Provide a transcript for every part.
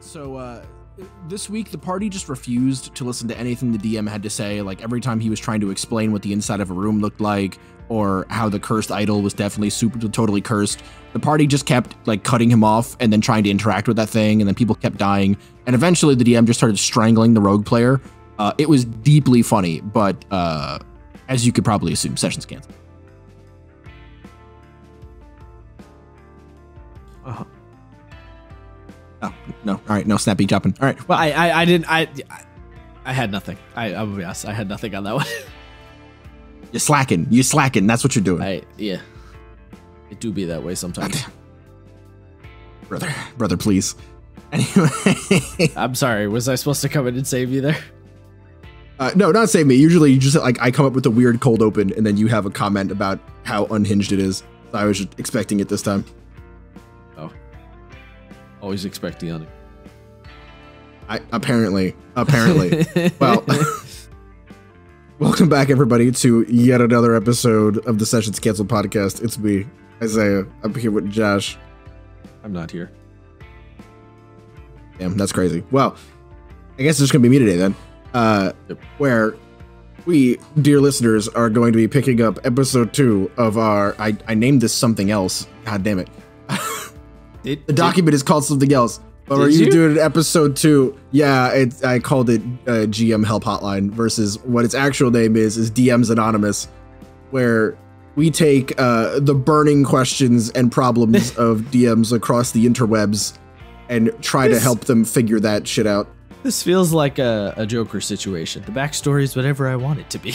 So, this week, the party just refused to listen to anything the DM had to say. Like, every time he was trying to explain what the inside of a room looked like, or how the cursed idol was definitely super totally cursed, the party just kept, like, cutting him off and then trying to interact with that thing, and then people kept dying. And eventually, the DM just started strangling the rogue player. It was deeply funny, but, as you could probably assume, sessions canceled. Uh-huh. Oh, no. All right. No snappy chopping. All right. Well, I didn't, I had nothing. I will be honest. I had nothing on that one. You're slacking. You're slacking. That's what you're doing. Yeah. It do be that way sometimes. Brother, please. Anyway. I'm sorry. Was I supposed to come in and save you there? No, not save me. Usually you just like, I come up with a weird cold open and then you have a comment about how unhinged it is. So I was just expecting it this time. Always expect the other. Apparently. Well, welcome back, everybody, to yet another episode of the Sessions Canceled Podcast. It's me, Isaiah. I'm here with Josh. I'm not here. Damn, that's crazy. Well, I guess it's going to be me today, then, yep. Where we, dear listeners, are going to be picking up episode 2 of our... I named this something else. God damn it. The document is called something else, but are you doing episode 2? Yeah, I called it GM Help Hotline versus what its actual name is DMs Anonymous, where we take the burning questions and problems of DMs across the interwebs and try to help them figure that shit out. This feels like a Joker situation. The backstory is whatever I want it to be.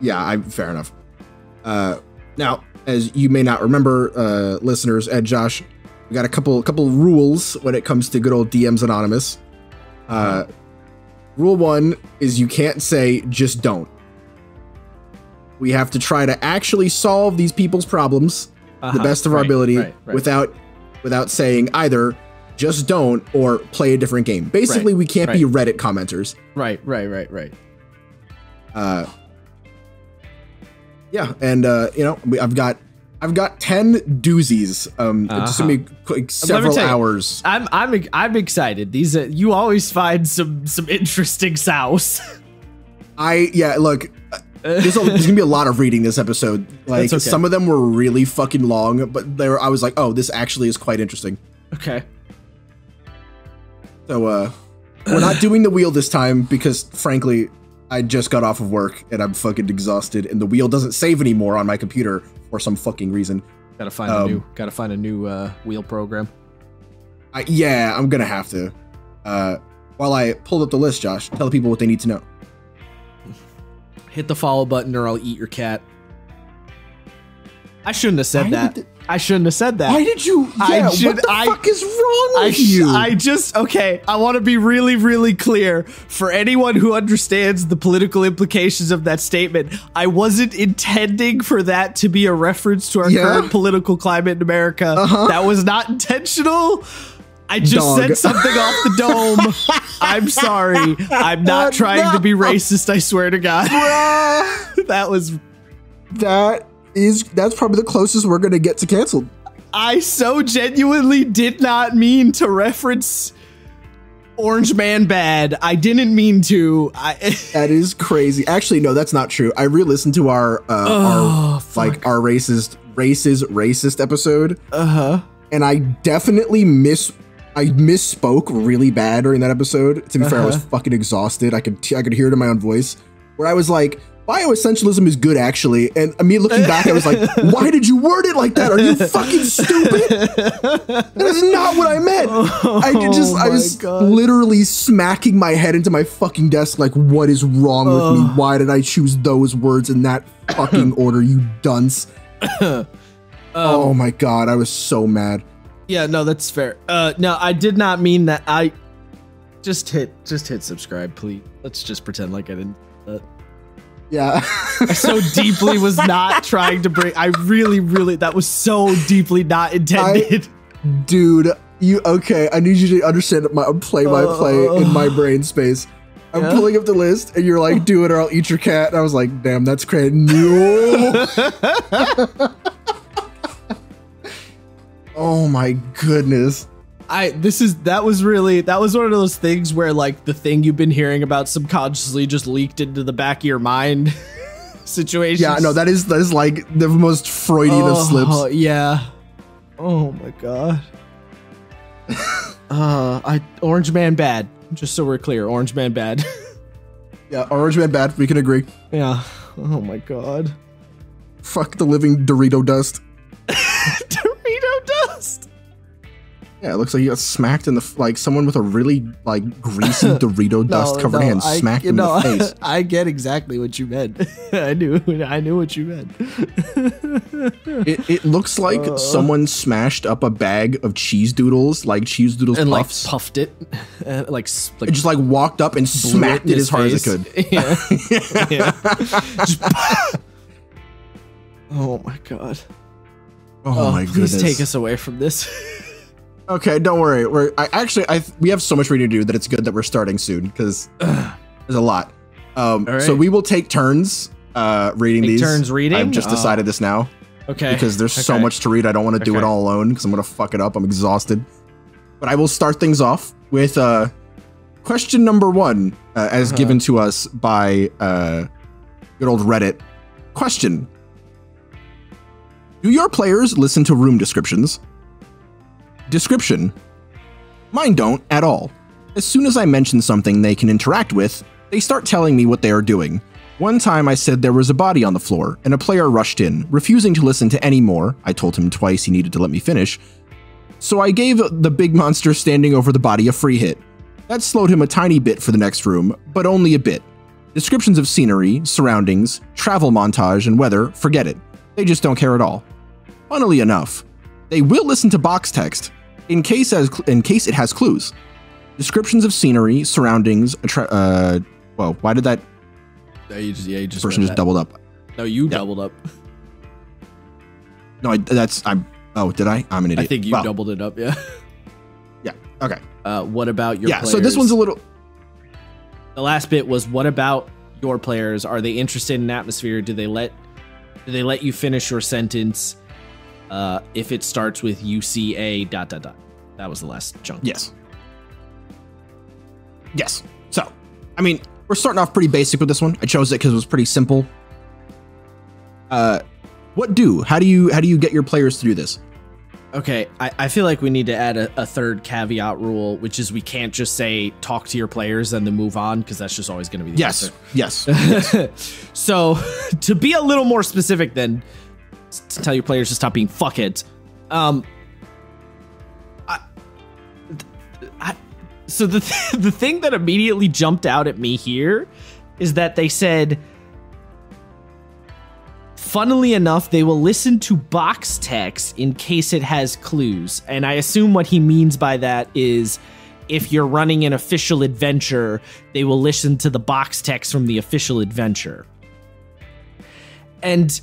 Yeah, fair enough. Now, as you may not remember, listeners, and Josh, we got a couple rules when it comes to good old DMs Anonymous. Rule 1 is you can't say, just don't. We have to try to actually solve these people's problems the best of our ability without saying either just don't or play a different game. Basically, we can't be Reddit commenters. Right. Yeah, and you know, I've got 10 doozies. It's gonna be like several hours. I'm excited. These are, you always find some interesting sows. Look, there's gonna be a lot of reading this episode. Like some of them were really fucking long, but I was like, oh, this actually is quite interesting. Okay. So we're not doing the wheel this time because frankly, I just got off of work and I'm fucking exhausted, and the wheel doesn't save anymore on my computer. For some fucking reason, gotta find a new wheel program. Yeah, I'm gonna have to. While I pulled up the list, Josh, tell the people what they need to know. Hit the follow button, or I'll eat your cat. I shouldn't have said that. I shouldn't have said that. Why did you? Yeah, what the fuck is wrong with you? Okay, I want to be really, really clear for anyone who understands the political implications of that statement. I wasn't intending for that to be a reference to our current political climate in America. That was not intentional. I just said something off the dome. I'm sorry. I'm not trying to be racist. I swear to God. That's probably the closest we're gonna get to canceled. I so genuinely did not mean to reference Orange Man Bad. I didn't mean to. That is crazy. Actually, no, that's not true. I re-listened to our racist episode. And I definitely misspoke really bad during that episode. To be fair, I was fucking exhausted. I could hear it in my own voice. Where I was like, bioessentialism is good, actually. And me looking back, I was like, why did you word it like that? Are you fucking stupid? That is not what I meant. I was literally smacking my head into my fucking desk like, what is wrong with me? Why did I choose those words in that fucking order, you dunce? Oh my God, I was so mad. Yeah, no, that's fair. No, I did not mean that. I just hit subscribe, please. Let's just pretend like I didn't. Yeah. I so deeply was not trying to bring... I really... That was so deeply not intended. I need you to understand my play-by-play in my brain space. I'm pulling up the list, and you're like, do it or I'll eat your cat. And I was like, damn, that's crazy. No. Oh, my goodness. That was one of those things where like the thing you've been hearing about subconsciously just leaked into the back of your mind situation. Yeah, no, that is like the most Freudian of slips. Yeah. Oh my god. Orange Man bad. Just so we're clear, Orange Man bad. Yeah, Orange Man bad. We can agree. Yeah. Oh my god. Fuck the living Dorito dust. Dorito dust. Yeah, it looks like he got smacked in the like someone with a really like greasy Dorito dust covered hand smacked him in the face. I get exactly what you meant. I knew what you meant. It looks like someone smashed up a bag of cheese doodles, like cheese doodles and puffs, like puffed it, like it just like walked up and smacked it as hard as it could. Yeah. Yeah. Just, oh my god. Oh my goodness. Please take us away from this. Okay, don't worry. We have so much reading to do that it's good that we're starting soon because there's a lot. Right. So we will take turns reading these. Turns reading? I've just decided this now. Okay. Because there's so much to read. I don't want to do it all alone because I'm going to fuck it up. I'm exhausted. But I will start things off with question number one as given to us by good old Reddit. Question. Do your players listen to room descriptions? Description. Mine don't at all. As soon as I mention something they can interact with, they start telling me what they are doing. One time I said there was a body on the floor, and a player rushed in, refusing to listen to any more. I told him twice he needed to let me finish. So I gave the big monster standing over the body a free hit. That slowed him a tiny bit for the next room, but only a bit. Descriptions of scenery, surroundings, travel montage, and weather, forget it. They just don't care at all. Funnily enough, they will listen to box text, in case it has clues. Descriptions of scenery, surroundings, well, why did that person just doubled up? No, you doubled up. No, did I? I'm an idiot. I think you doubled it up, yeah. Yeah, okay. What about your players? So this one's the last bit was, what about your players? Are they interested in atmosphere? Do they let you finish your sentence? If it starts with UCA ... That was the last chunk. Yes. Yes. So, I mean, we're starting off pretty basic with this one. I chose it because it was pretty simple. How do you get your players to do this? Okay, I feel like we need to add a third caveat rule, which is we can't just say talk to your players and then move on, because that's just always going to be the answer. Yes. So, to be a little more specific then, to tell your players to stop being fuckheads. So the thing that immediately jumped out at me here is that they said, funnily enough, they will listen to box text in case it has clues. And I assume what he means by that is if you're running an official adventure, they will listen to the box text from the official adventure. And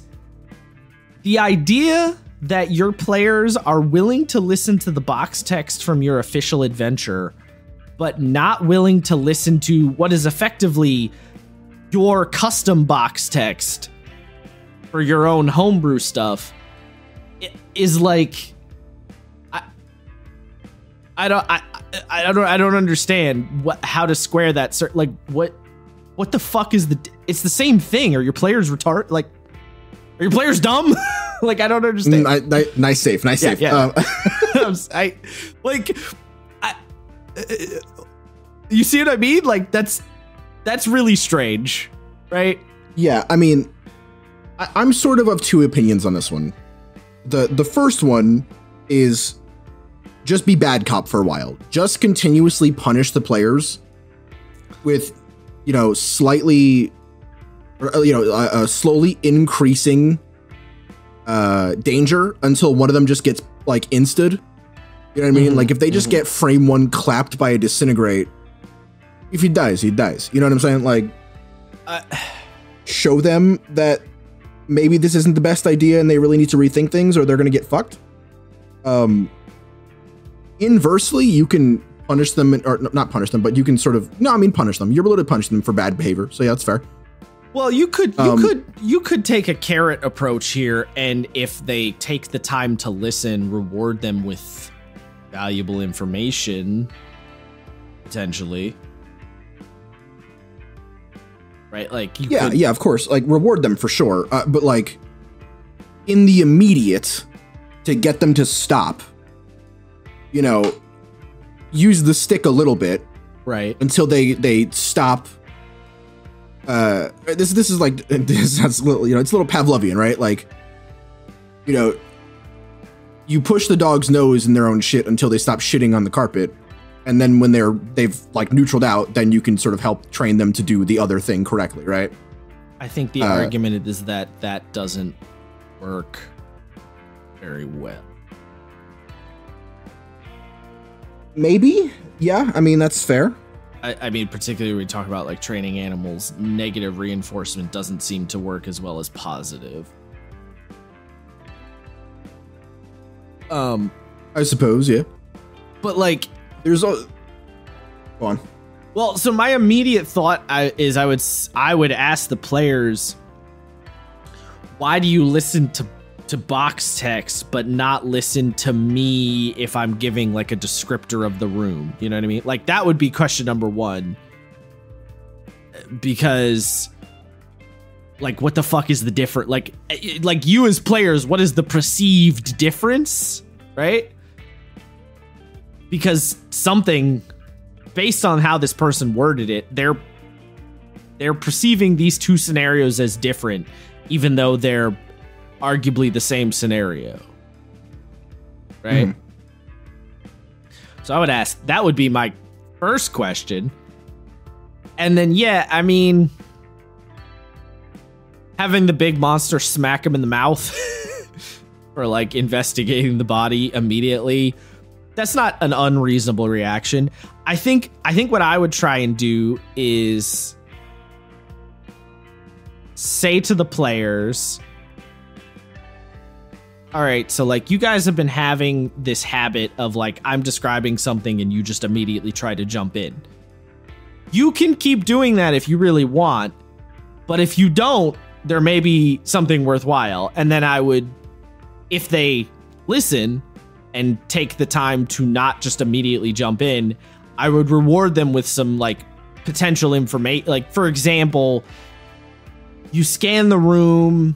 the idea that your players are willing to listen to the box text from your official adventure, but not willing to listen to what is effectively your custom box text for your own homebrew stuff, is like, I don't understand how to square that. Like what the fuck is it's the same thing. Are your players retarded? Like, are your players dumb? Like, I don't understand. Nice save. Yeah. You see what I mean? Like, that's really strange, right? Yeah, I mean, I'm sort of two opinions on this one. The first one is just be bad cop for a while. Just continuously punish the players with, slightly... slowly increasing danger until one of them just gets like insted. You know what I mean? Like if they just get frame one clapped by a disintegrate, if he dies, he dies. You know what I'm saying? Like show them that maybe this isn't the best idea and they really need to rethink things or they're going to get fucked. Inversely, you can punish them or not punish them, but you can punish them. You're allowed to punish them for bad behavior. So yeah, that's fair. Well, you could take a carrot approach here, and if they take the time to listen, reward them with valuable information, potentially. Right? Like, you could, yeah, of course. Like, reward them for sure. But, like, in the immediate, to get them to stop, you know, use the stick a little bit. Right. Until they stop. This is like, this sounds a little, you know, it's a little Pavlovian, right? Like, you know, you push the dog's nose in their own shit until they stop shitting on the carpet. And then when they've like neutraled out, then you can sort of help train them to do the other thing correctly, right? I think the argument is that doesn't work very well. Maybe. Yeah. I mean, that's fair. I mean, particularly when we talk about like training animals, negative reinforcement doesn't seem to work as well as positive. I suppose, yeah. But like, there's a go on. Well, so my immediate thought is I would ask the players, why do you listen to box text but not listen to me if I'm giving like a descriptor of the room? You know what I mean? Like, that would be question number one, because like, what the fuck is the difference? Like you as players, what is the perceived difference, right? Because something based on how this person worded it, they're perceiving these two scenarios as different, even though they're arguably the same scenario, right? So I would ask, that would be my first question. And then, yeah, I mean, having the big monster smack him in the mouth or like investigating the body immediately, that's not an unreasonable reaction. I think what I would try and do is say to the players, all right, so like, you guys have been having this habit of like, I'm describing something and you just immediately try to jump in. You can keep doing that if you really want, but if you don't, there may be something worthwhile. And then I would, if they listen and take the time to not just immediately jump in, I would reward them with some like potential information. Like, for example, you scan the room.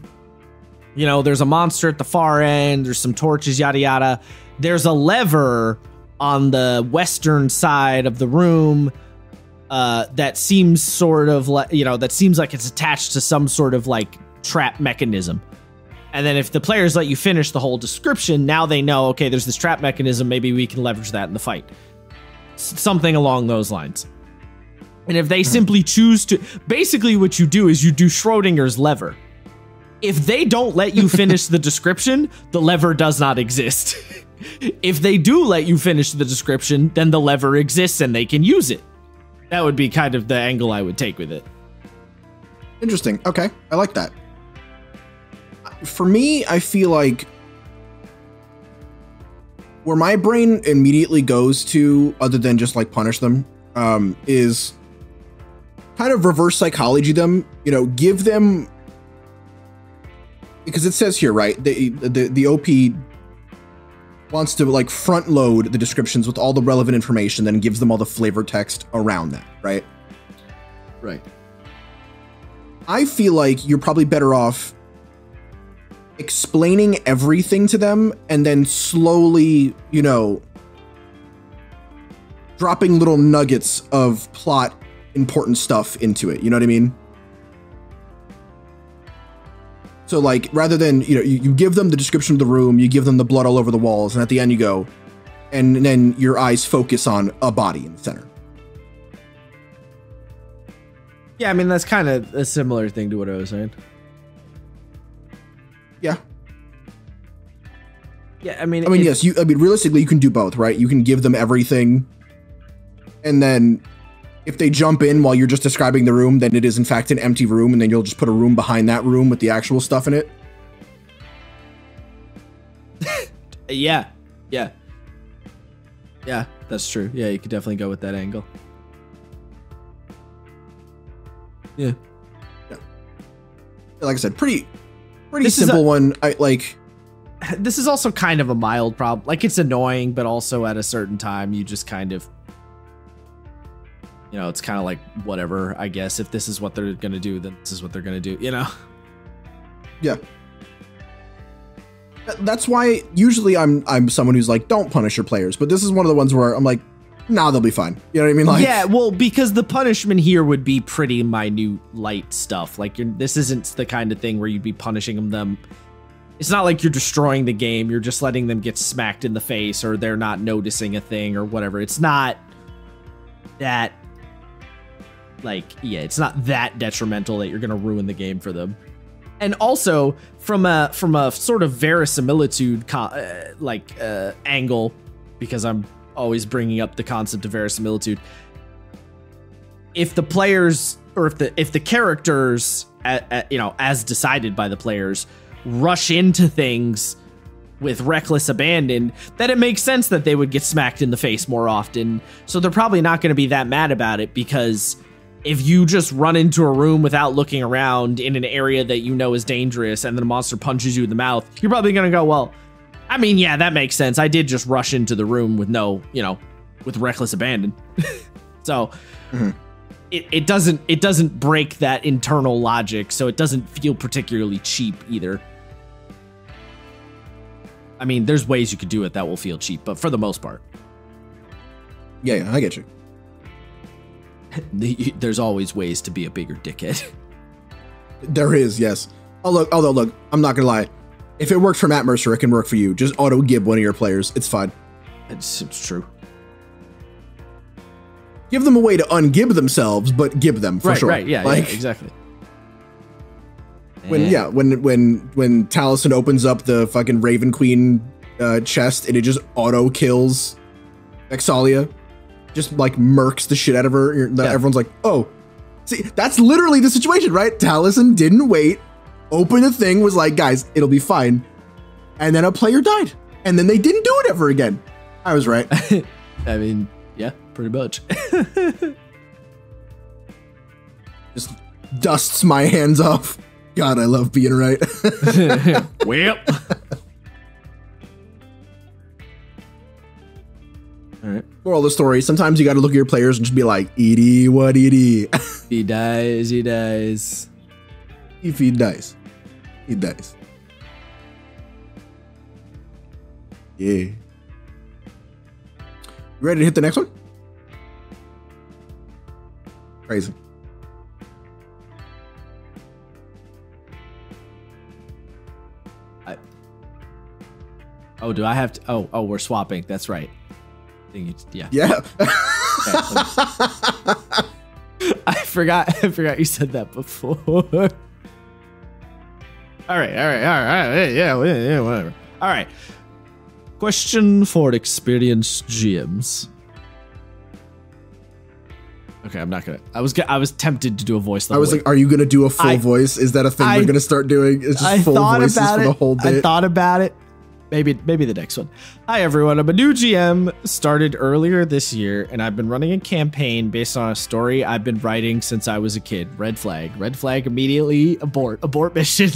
You know, there's a monster at the far end. There's some torches, yada, yada. There's a lever on the western side of the room that seems sort of like, you know, that seems like it's attached to some sort of like trap mechanism. And then if the players let you finish the whole description, now they know, okay, there's this trap mechanism. Maybe we can leverage that in the fight. Something along those lines. And if they simply choose to, basically what you do is you do Schrodinger's lever. If they don't let you finish the description, the lever does not exist. If they do let you finish the description, then the lever exists and they can use it. That would be kind of the angle I would take with it. Interesting. Okay. I like that. For me, I feel like where my brain immediately goes to, other than just like punish them, is kind of reverse psychology them, you know, give them. Because it says here, right, the OP wants to like front load the descriptions with all the relevant information, then gives them all the flavor text around that, right? Right. I feel like you're probably better off explaining everything to them and then slowly, you know, dropping little nuggets of plot important stuff into it. You know what I mean? So like, rather than, you know, you give them the description of the room, you give them the blood all over the walls, and at the end you go, and then your eyes focus on a body in the center. Yeah, I mean, that's kind of a similar thing to what I was saying. Yeah. Yeah, I mean, yes, realistically, you can do both, right? You can give them everything, and then if they jump in while you're just describing the room, then it is in fact an empty room, and then you'll just put a room behind that room with the actual stuff in it. Yeah. Yeah. Yeah, that's true. Yeah, you could definitely go with that angle. Yeah. Yeah. Like I said, pretty simple one. I like this is also kind of a mild problem. Like, it's annoying, but also at a certain time, you just kind of, you know, it's kind of like, whatever, I guess. If this is what they're going to do, then this is what they're going to do, you know? Yeah. That's why usually I'm someone who's like, don't punish your players. But this is one of the ones where I'm like, nah, they'll be fine. You know what I mean? Like, yeah, well, because the punishment here would be pretty minute, light stuff. Like, this isn't the kind of thing where you'd be punishing them. It's not like you're destroying the game. You're just letting them get smacked in the face, or they're not noticing a thing or whatever. It's not that, like, yeah, it's not that detrimental that you're going to ruin the game for them. And also from a sort of verisimilitude angle, because I'm always bringing up the concept of verisimilitude. If the players, or if the characters, you know, as decided by the players, rush into things with reckless abandon, then it makes sense that they would get smacked in the face more often. So they're probably not going to be that mad about it, because if you just run into a room without looking around in an area that you know is dangerous, and then a monster punches you in the mouth, you're probably going to go, well, I mean, yeah, that makes sense. I did just rush into the room with no, you know, with reckless abandon. So it doesn't break that internal logic. So it doesn't feel particularly cheap either. I mean, there's ways you could do it that will feel cheap, but for the most part. Yeah, yeah, I get you. There's always ways to be a bigger dickhead. There is, yes. Oh, look, although, look, I'm not going to lie. If it worked for Matt Mercer, it can work for you. Just auto-gib one of your players. It's fine. It's true. Give them a way to ungib themselves, but gib them for sure. Right, yeah, like, yeah, exactly. When Taliesin opens up the fucking Raven Queen chest and it just auto-kills Exalia. Just like murks the shit out of her. Everyone's like, oh, see, that's literally the situation, right? Taliesin didn't wait, opened the thing, was like, guys, it'll be fine. And then a player died, and then they didn't do it ever again. I was right. I mean, yeah, pretty much. Just dusts my hands off. God, I love being right. Well. All right. Moral of the story, sometimes you got to look at your players and just be like, "Edie, what Edie?" He dies, he dies. If he dies, he dies. Yeah. You ready to hit the next one? Crazy. Do I have to? Oh, we're swapping. That's right. Yeah. I forgot you said that before. All right. Yeah, whatever. All right. Question for experienced GMs. Okay, I'm not gonna. I was tempted to do a voice. I was like, "Are you gonna do a full voice? Is that a thing we're gonna start doing? It's just full voices for the whole day." I thought about it. Maybe the next one. Hi, everyone. I'm a new GM, started earlier this year, and I've been running a campaign based on a story I've been writing since I was a kid. Red flag. Red flag immediately. Abort mission.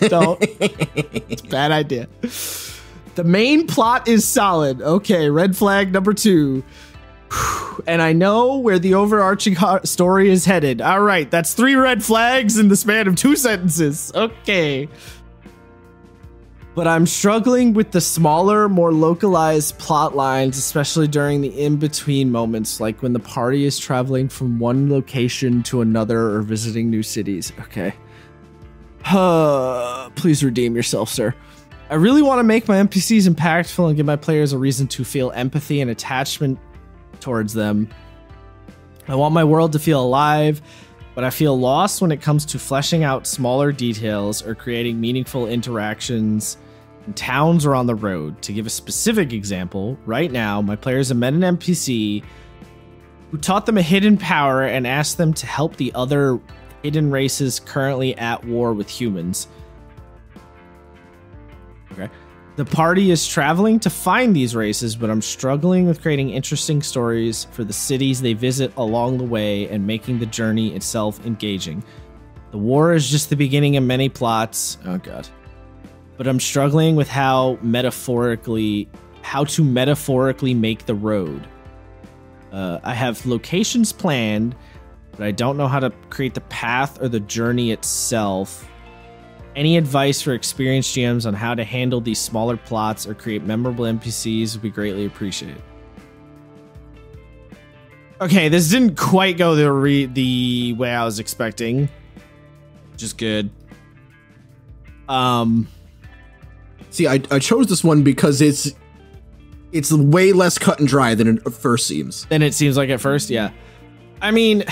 Don't. It's a bad idea. The main plot is solid. Okay, red flag number 2. And I know where the overarching story is headed. All right, that's 3 red flags in the span of 2 sentences. Okay. But I'm struggling with the smaller, more localized plot lines, especially during the in-between moments, like when the party is traveling from one location to another or visiting new cities. Okay. Please redeem yourself, sir. I really want to make my NPCs impactful and give my players a reason to feel empathy and attachment towards them. I want my world to feel alive, but I feel lost when it comes to fleshing out smaller details or creating meaningful interactions in towns or on the road. To give a specific example, right now, my players have met an NPC who taught them a hidden power and asked them to help the other hidden races currently at war with humans. Okay. The party is traveling to find these races, but I'm struggling with creating interesting stories for the cities they visit along the way and making the journey itself engaging. The war is just the beginning of many plots. Oh, God. but I'm struggling with how to metaphorically make the road. I have locations planned, but I don't know how to create the path or the journey itself. Any advice for experienced GMs on how to handle these smaller plots or create memorable NPCs would be greatly appreciated. Okay, this didn't quite go the way I was expecting, which is good. See, I chose this one because it's way less cut and dry than it first seems. Than it seems like at first, yeah. I mean,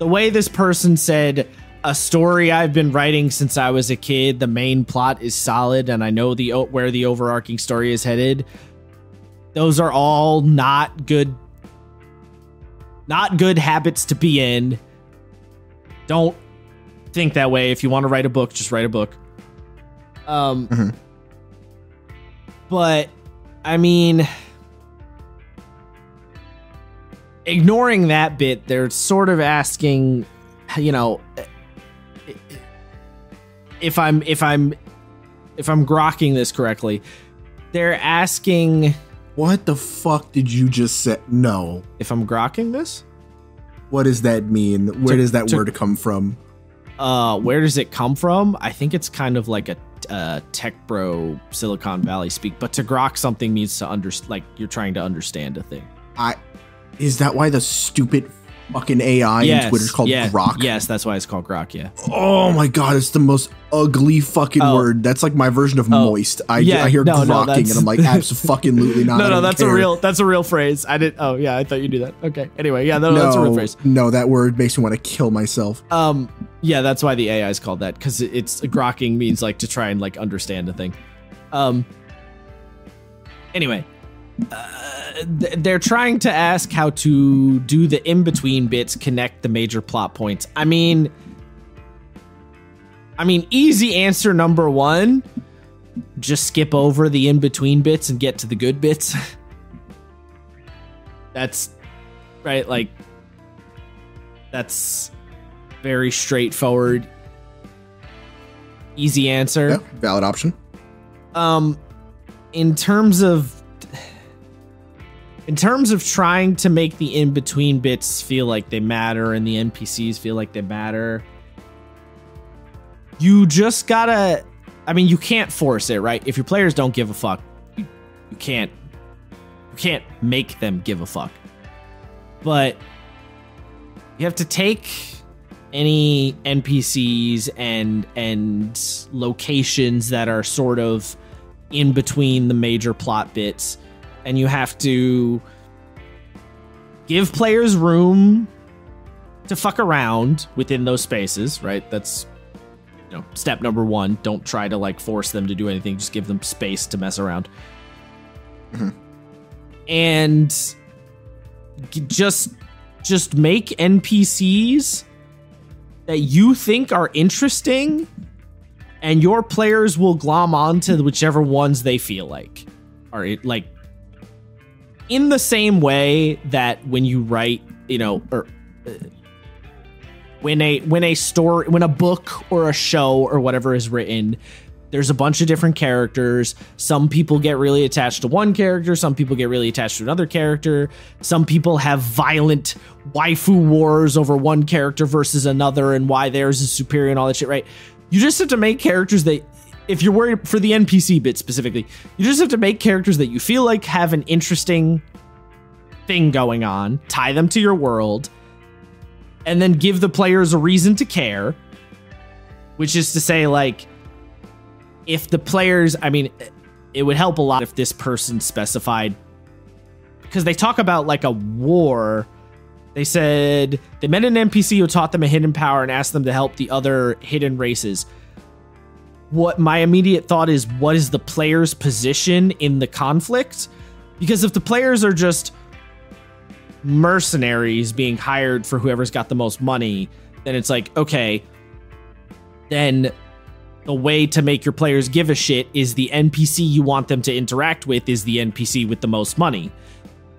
the way this person said, a story I've been writing since I was a kid, the main plot is solid, and I know where the overarching story is headed. Those are all not good habits to be in. Don't think that way. If you want to write a book, just write a book. But I mean, ignoring that bit, they're sort of asking, you know, if I'm grokking this correctly, they're asking, what the fuck did you just say? No. If I'm grokking this? What does that mean? Where does that word come from? Where does it come from? I think it's kind of like a tech bro Silicon Valley speak, but to grok something means to understand, like you're trying to understand a thing. Is that why the stupid fucking AI in Twitter is called Grok? Yes, that's why it's called Grok, yeah. Oh my god, it's the most ugly fucking word. That's like my version of moist. I hear grokking and I'm like, absolutely not. No, that's a real phrase. I didn't. Oh yeah, I thought you knew that. Okay. Anyway, yeah, no, that's a real phrase. No, that word makes me want to kill myself. Yeah, that's why the AI is called that, because it's grokking means like to try and like understand a thing. Anyway. They're trying to ask how to do the in-between bits, connect the major plot points. I mean, easy answer number one, just skip over the in-between bits and get to the good bits. That's right. Like, that's very straightforward. Easy answer. Yeah, valid option. In terms of trying to make the in-between bits feel like they matter and the NPCs feel like they matter, you just gotta, I mean, you can't force it, right? If your players don't give a fuck, you can't make them give a fuck. But you have to take any NPCs and locations that are sort of in between the major plot bits, and you have to give players room to fuck around within those spaces, right? That's, you know, step number one. Don't try to like force them to do anything. Just give them space to mess around. And just make NPCs that you think are interesting, and your players will glom onto whichever ones they feel like are like. In the same way that when you write, you know, or when a book or a show or whatever is written, there's a bunch of different characters. Some people get really attached to one character. Some people get really attached to another character. Some people have violent waifu wars over one character versus another and why theirs is superior and all that shit, right? You just have to make characters that, if you're worried for the NPC bit specifically, you just have to make characters that you feel like have an interesting thing going on, tie them to your world, and then give the players a reason to care, which is to say, like, if the players, I mean, it would help a lot if this person specified, because they talk about like a war. They said they met an NPC who taught them a hidden power and asked them to help the other hidden races. What my immediate thought is, what is the player's position in the conflict? Because if the players are just mercenaries being hired for whoever's got the most money, then it's like, okay, then the way to make your players give a shit is the NPC you want them to interact with is the NPC with the most money.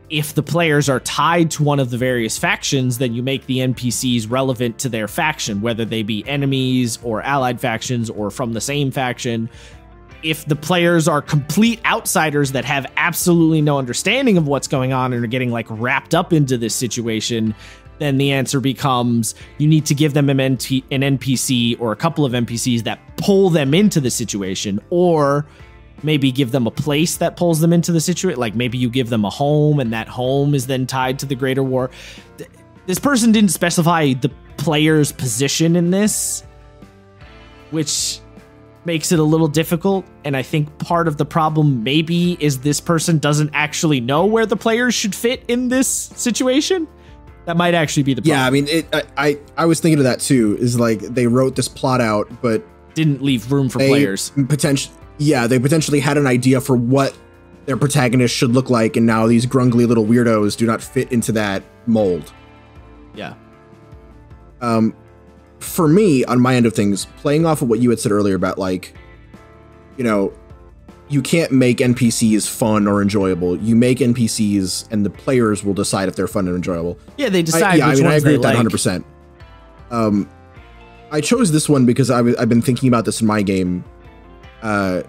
if the players are tied to one of the various factions, then you make the NPCs relevant to their faction, whether they be enemies or allied factions or from the same faction. If the players are complete outsiders that have absolutely no understanding of what's going on and are getting like wrapped up into this situation, then the answer becomes you need to give them an NPC or a couple of NPCs that pull them into the situation, or maybe give them a place that pulls them into the situation. Like maybe you give them a home and that home is then tied to the greater war. This person didn't specify the player's position in this, which makes it a little difficult. And I think part of the problem maybe is this person doesn't actually know where the players should fit in this situation. That might actually be the problem. Yeah, I mean, I was thinking of that too, is like they wrote this plot out, but didn't leave room for players. Yeah, they potentially had an idea for what their protagonist should look like, and now these grungly little weirdos do not fit into that mold. Yeah. For me, on my end of things, playing off of what you had said earlier about, like, you know, you can't make NPCs fun or enjoyable. You make NPCs and the players will decide if they're fun and enjoyable. Yeah, they decide. I agree with that 100%. I chose this one because I've been thinking about this in my game. And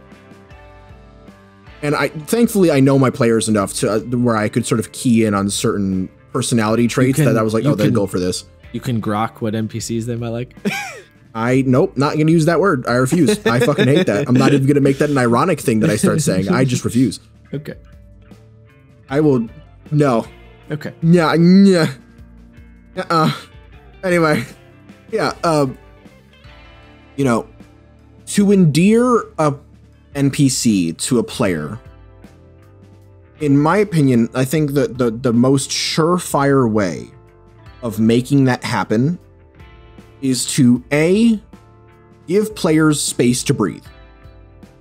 thankfully I know my players enough to where I could sort of key in on certain personality traits that I was like, oh, they'd go for this. You can grok what NPCs they might like. Nope, not going to use that word. I refuse. I fucking hate that. I'm not even going to make that an ironic thing that I start saying. I just refuse. Okay. I will. No. Okay. Yeah. Yeah. Anyway. Yeah. You know, to endear a NPC to a player, in my opinion, I think that the most surefire way of making that happen is to A, give players space to breathe.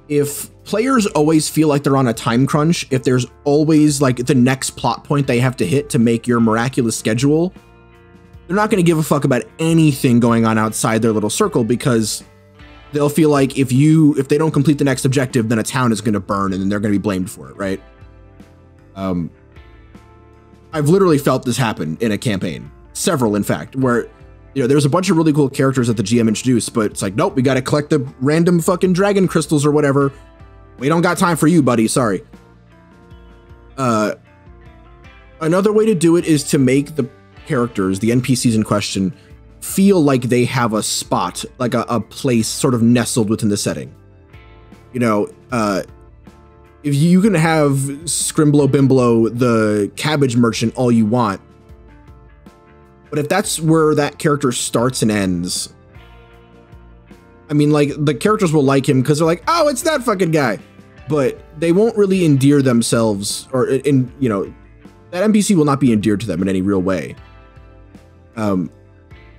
If players always feel like they're on a time crunch, if there's always like the next plot point they have to hit to make your miraculous schedule, they're not going to give a fuck about anything going on outside their little circle, because they'll feel like if they don't complete the next objective, then a town is going to burn and then they're going to be blamed for it, right? I've literally felt this happen in a campaign, several in fact, where, you know, there's a bunch of really cool characters that the GM introduced, but it's like, nope, we got to collect the random fucking dragon crystals or whatever. We don't got time for you, buddy. Sorry. Another way to do it is to make the characters, the NPCs in question, feel like they have a spot, like a place sort of nestled within the setting. You know, if you can have Scrimblo Bimblo, the cabbage merchant, all you want, but if that's where that character starts and ends, I mean, like, the characters will like him because they're like, oh, it's that fucking guy. But they won't really endear themselves, or, you know, that NPC will not be endeared to them in any real way.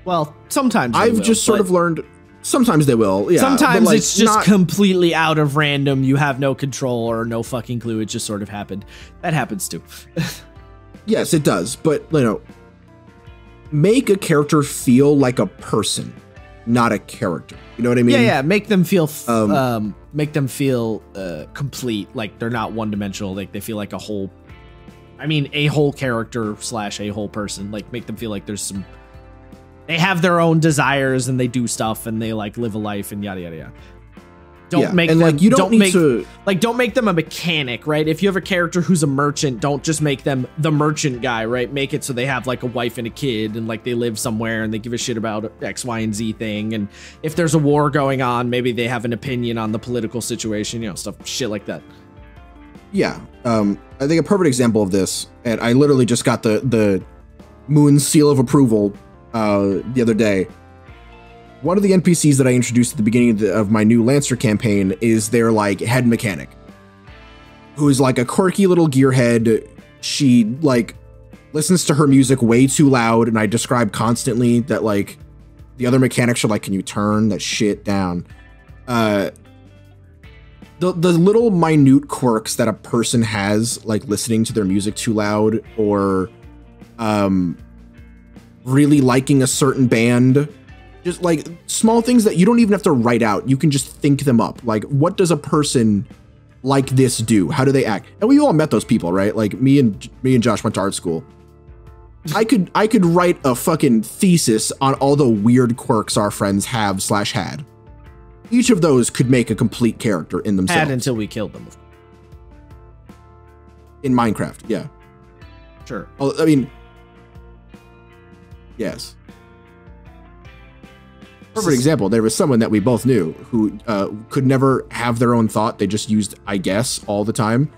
Well, sometimes they will, just sort of learned. Sometimes they will. Yeah, sometimes like, it's just completely out of random. You have no control or no fucking clue. It just sort of happened. That happens too. Yes, it does. But, you know, make a character feel like a person, not a character. You know what I mean? Yeah. Make them feel complete. Like they're not one dimensional. Like they feel like a whole. I mean, a whole character / a whole person. Like make them feel like there's some. They have their own desires and they do stuff and they like live a life and yada yada yada. Don't make them a mechanic, right? If you have a character who's a merchant, don't just make them the merchant guy, right? Make it so they have like a wife and a kid and like they live somewhere and they give a shit about X, Y, and Z thing. And if there's a war going on, maybe they have an opinion on the political situation, you know, stuff, shit like that. Yeah. I think a perfect example of this, and I literally just got the Moon Seal of Approval the other day. One of the NPCs that I introduced at the beginning of my new Lancer campaign is their like head mechanic, who is like a quirky little gearhead. She like listens to her music way too loud, and I describe constantly that like the other mechanics are like, can you turn that shit down? The little minute quirks that a person has, like listening to their music too loud, or really liking a certain band. Just like small things that you don't even have to write out. You can just think them up. Like, what does a person like this do? How do they act? And we all met those people, right? Like me and Josh went to art school. I could write a fucking thesis on all the weird quirks our friends have / had. Each of those could make a complete character in themselves. Had until we killed them. In Minecraft, yeah. Sure. I mean, yes. Perfect example, there was someone that we both knew who could never have their own thought. They just used, I guess, all the time.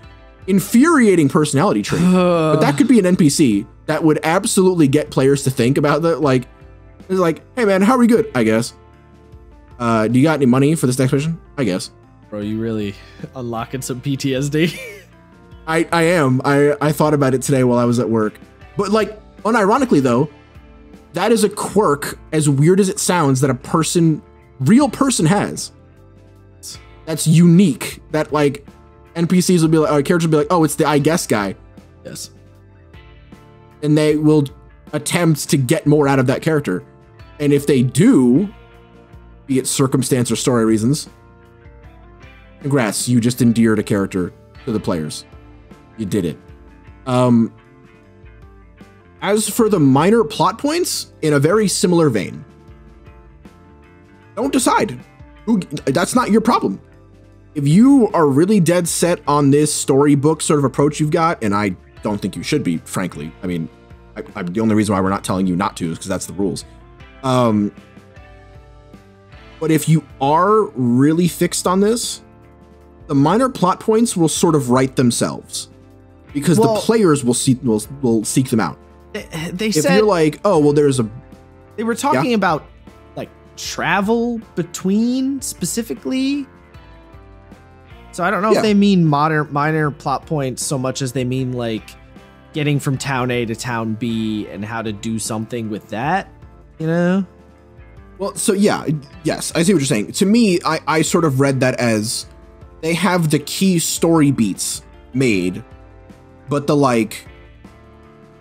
Infuriating personality trait. But that could be an NPC that would absolutely get players to think about that. Like, it's like, hey man, how are we good? I guess. Do you got any money for this next mission? I guess. Bro, you really unlocking some PTSD. I am. I thought about it today while I was at work. But like, unironically though, that is a quirk, as weird as it sounds, that a person, real person has. That's unique. That like NPCs will be like, or characters will be like, oh, it's the I guess guy. Yes. And they will attempt to get more out of that character. And if they do, be it circumstance or story reasons, congrats, you just endeared a character to the players. You did it. As for the minor plot points, in a very similar vein, don't decide. That's not your problem. If you are really dead set on this storybook sort of approach you've got, and I don't think you should be, frankly. I mean, the only reason why we're not telling you not to is because that's the rules. But if you are really fixed on this, the minor plot points will sort of write themselves because the players will seek them out. They said, if you're like, oh, well, there's a... They were talking about, like, travel between specifically. So I don't know if they mean minor plot points so much as they mean, like, getting from town A to town B and how to do something with that, you know? Well, so, yeah. Yes, I see what you're saying. To me, I sort of read that as they have the key story beats made, but the, like...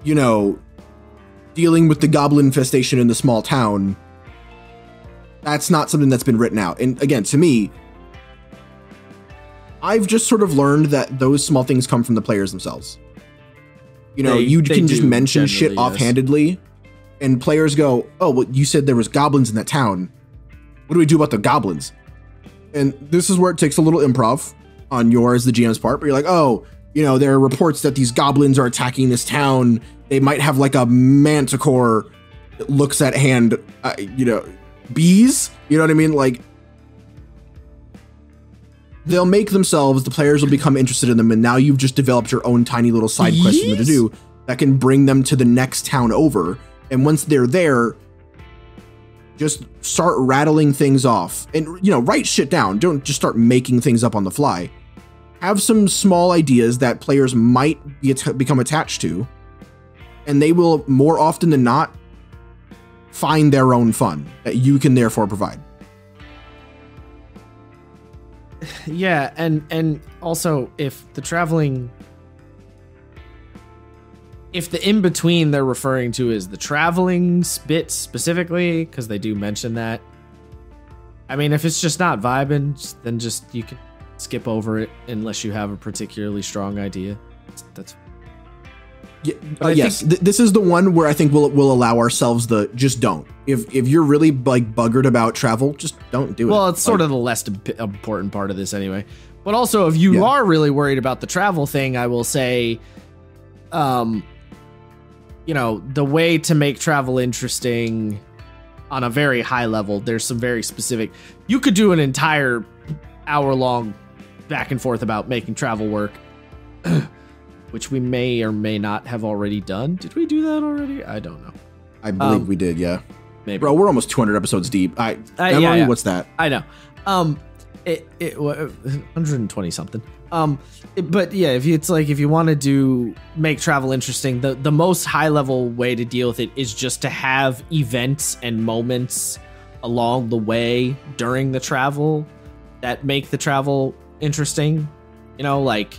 you know, dealing with the goblin infestation in the small town, that's not something that's been written out. And again, to me, I've just sort of learned that those small things come from the players themselves. You know, you can just mention shit offhandedly and players go, oh, well, you said there was goblins in that town. What do we do about the goblins? And this is where it takes a little improv on yours, the GM's part, but you're like, oh, you know, there are reports that these goblins are attacking this town. They might have like a manticore that looks at hand, you know, bees. You know what I mean? Like, they'll make themselves, the players will become interested in them. And now you've just developed your own tiny little side quest for them to do that can bring them to the next town over. And once they're there, just start rattling things off and, you know, write shit down. Don't just start making things up on the fly. Have some small ideas that players might become attached to, and they will more often than not find their own fun that you can therefore provide. Yeah, and also if the traveling, if the in-between they're referring to is the traveling bit specifically, because they do mention that. I mean, if it's just not vibing, then just you can skip over it unless you have a particularly strong idea. That's yeah, yes. This is the one where I think we'll allow ourselves the just don't. If you're really like buggered about travel, just don't do it. Well, it's sort of the less important part of this anyway. But also, if you are really worried about the travel thing, I will say, you know, the way to make travel interesting on a very high level. There's some very specific. You could do an entire hour-long back and forth about making travel work, which we may or may not have already done. Did we do that already? I don't know. I believe we did. Yeah, maybe. Bro, we're almost 200 episodes deep. I mean, what's that? I know. It 120 something. But yeah, if you want to make travel interesting, the most high level way to deal with it is just to have events and moments along the way during the travel that make the travel interesting. You know, like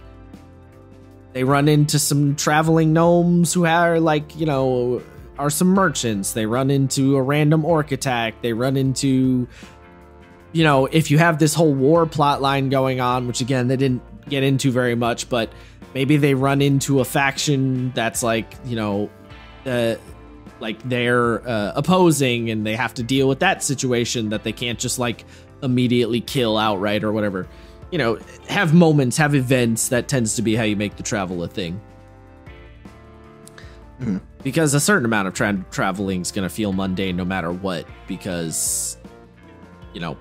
they run into some traveling gnomes who are like, you know, are some merchants. They run into a random orc attack. They run into, you know, if you have this whole war plot line going on, which again, they didn't get into very much, but maybe they run into a faction that's like, you know, like they're opposing, and they have to deal with that situation that they can't just like immediately kill outright or whatever. You know, have moments, have events. That tends to be how you make the travel a thing. Mm-hmm. Because a certain amount of traveling is going to feel mundane no matter what, because, you know,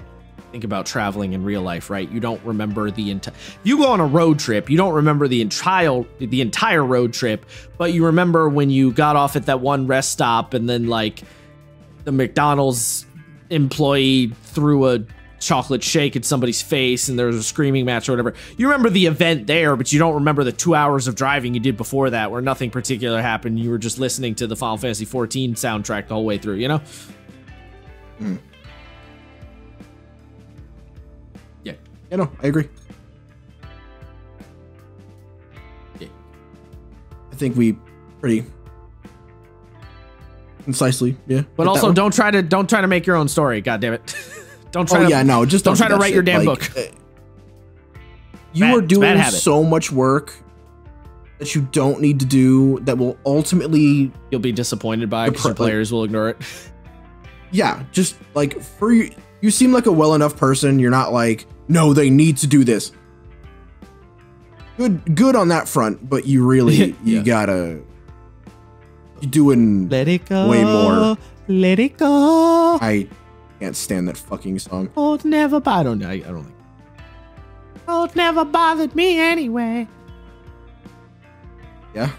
think about traveling in real life, right? You don't remember the entire, you go on a road trip, you don't remember the entire road trip, but you remember when you got off at that one rest stop and then like the McDonald's employee threw a chocolate shake at somebody's face and there was a screaming match or whatever. You remember the event there, but you don't remember the 2 hours of driving you did before that where nothing particular happened. You were just listening to the Final Fantasy XIV soundtrack the whole way through, you know? Mm. Yeah. Yeah, no, I agree. Yeah. I think we pretty concisely, yeah. But also don't try to make your own story, goddammit. Don't try. Oh, to, yeah, no, just don't try to write your damn like, book. You are doing so much work that you don't need to do. That will ultimately you'll be disappointed by because your players will ignore it. Yeah, just like for you, you seem like a well enough person. You're not like, no, they need to do this. Good on that front, but you really you gotta you're doing let it go way more. Let it go. I can't stand that fucking song. Oh, it never bothered me. I don't think. Oh, it never bothered me anyway. Yeah.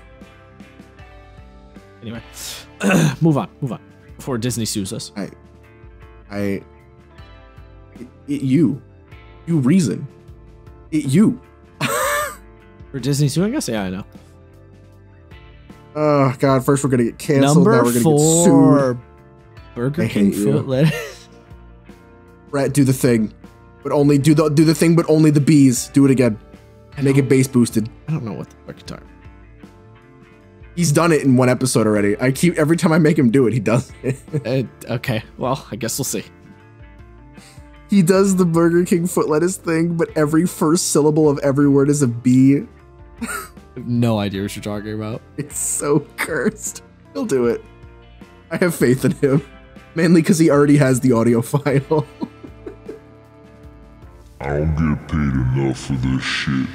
Anyway, move on before Disney sues us. You for Disney suing us? Yeah, I know. Oh God! First we're gonna get canceled. Number now we're gonna get sued. Burger King food lettuce. Brett, do the thing, but only do the thing, but only the bees. Do it again. Make it bass boosted. I don't know what the fuck you're talking about. He's done it in one episode already. Every time I make him do it, he does it. Okay, well, I guess we'll see. He does the Burger King foot lettuce thing, but every first syllable of every word is a B. I have no idea what you're talking about. It's so cursed. He'll do it. I have faith in him, mainly because he already has the audio file. I don't get paid enough for this shit.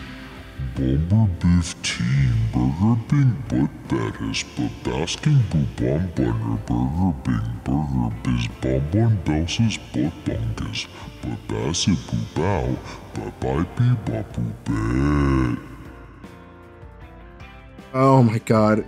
Bomber beef teen, burger bing butt badass, but basking boobon butter, burger bing, burger biz, bonbon delsus butt bungus, but basset boobow, bye bye bee boobet. Oh my god.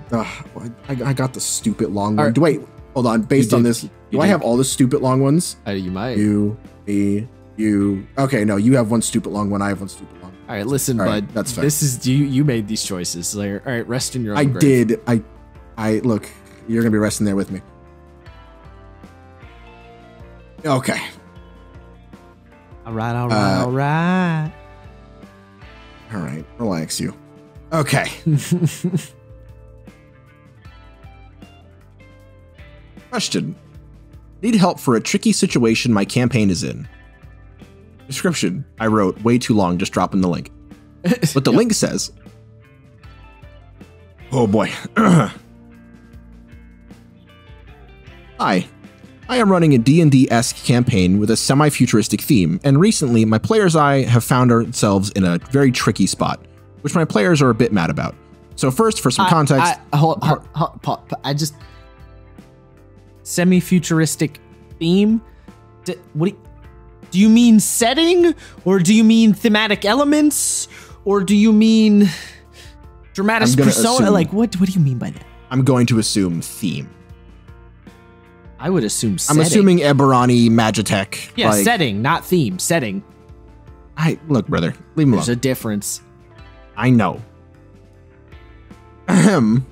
I got the stupid long one. Right. Wait, hold on. Based on this, do I have all the stupid long ones? You might. You, me. You okay? No, you have one stupid long one. I have one stupid long one. All right, listen, all right, bud. That's fair. This is you made these choices. Like, all right, rest in your own grave. Did. I look. You're gonna be resting there with me. Okay. All right. Relax, you. Okay. Question: need help for a tricky situation my campaign is in. Description, I wrote way too long, just dropping the link. But the link says, oh boy. Hi, I am running a D&D-esque campaign with a semi-futuristic theme, and recently my players and I have found ourselves in a very tricky spot, which my players are a bit mad about. So first, for some context... Semi-futuristic theme? What do you... Do you mean setting, or do you mean thematic elements, or do you mean dramatis persona? Assume, like, what do you mean by that? I'm going to assume theme. I would assume setting. I'm assuming Eberron-y, Magitech. Yeah, like, setting, not theme. Setting. Look, brother, leave me alone. There's a difference. I know. Ahem.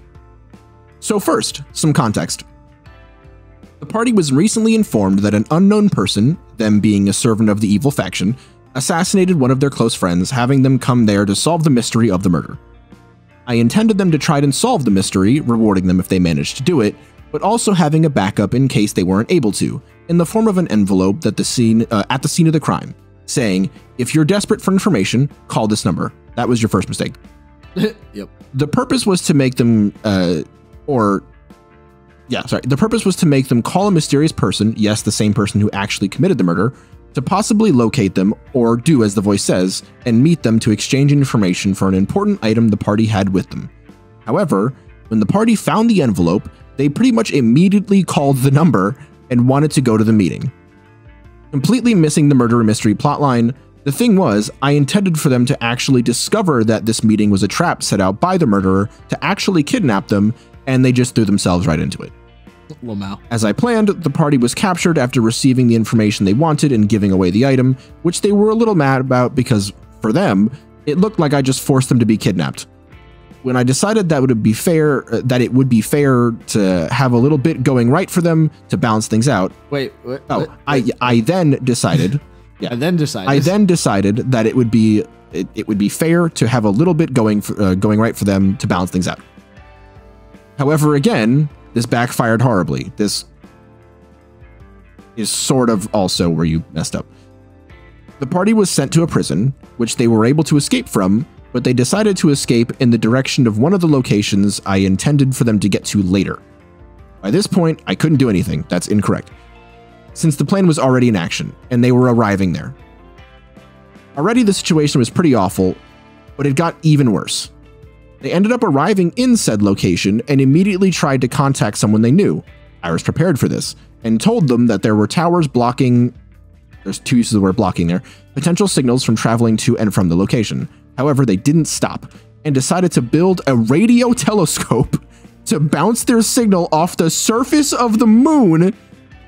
So first, some context. The party was recently informed that an unknown person, them being a servant of the evil faction, assassinated one of their close friends, having them come there to solve the mystery of the murder. I intended them to try and solve the mystery, rewarding them if they managed to do it, but also having a backup in case they weren't able to, in the form of an envelope at the scene of the crime, saying, if you're desperate for information, call this number. That was your first mistake. Yep. The purpose was to make them, the purpose was to make them call a mysterious person, yes, the same person who actually committed the murder, to possibly locate them, or do as the voice says, and meet them to exchange information for an important item the party had with them. However, when the party found the envelope, they pretty much immediately called the number and wanted to go to the meeting. Completely missing the murder mystery plotline, the thing was, I intended for them to actually discover that this meeting was a trap set out by the murderer to actually kidnap them, and they just threw themselves right into it. Wow. As I planned, the party was captured after receiving the information they wanted and giving away the item, which they were a little mad about because, for them, it looked like I just forced them to be kidnapped. When I decided that it would be fair to have a little bit going right for them to balance things out. I then decided that it would be fair to have a little bit going right for them to balance things out. However, again, this backfired horribly. This is sort of also where you messed up. The party was sent to a prison, which they were able to escape from, but they decided to escape in the direction of one of the locations I intended for them to get to later. By this point, I couldn't do anything. That's incorrect, since the plan was already in action, and they were arriving there. Already the situation was pretty awful, but it got even worse. They ended up arriving in said location and immediately tried to contact someone they knew. I was prepared for this, and told them that there were towers blocking... There's two uses of the word blocking there. Potential signals from traveling to and from the location. However, they didn't stop, and decided to build a radio telescope to bounce their signal off the surface of the moon,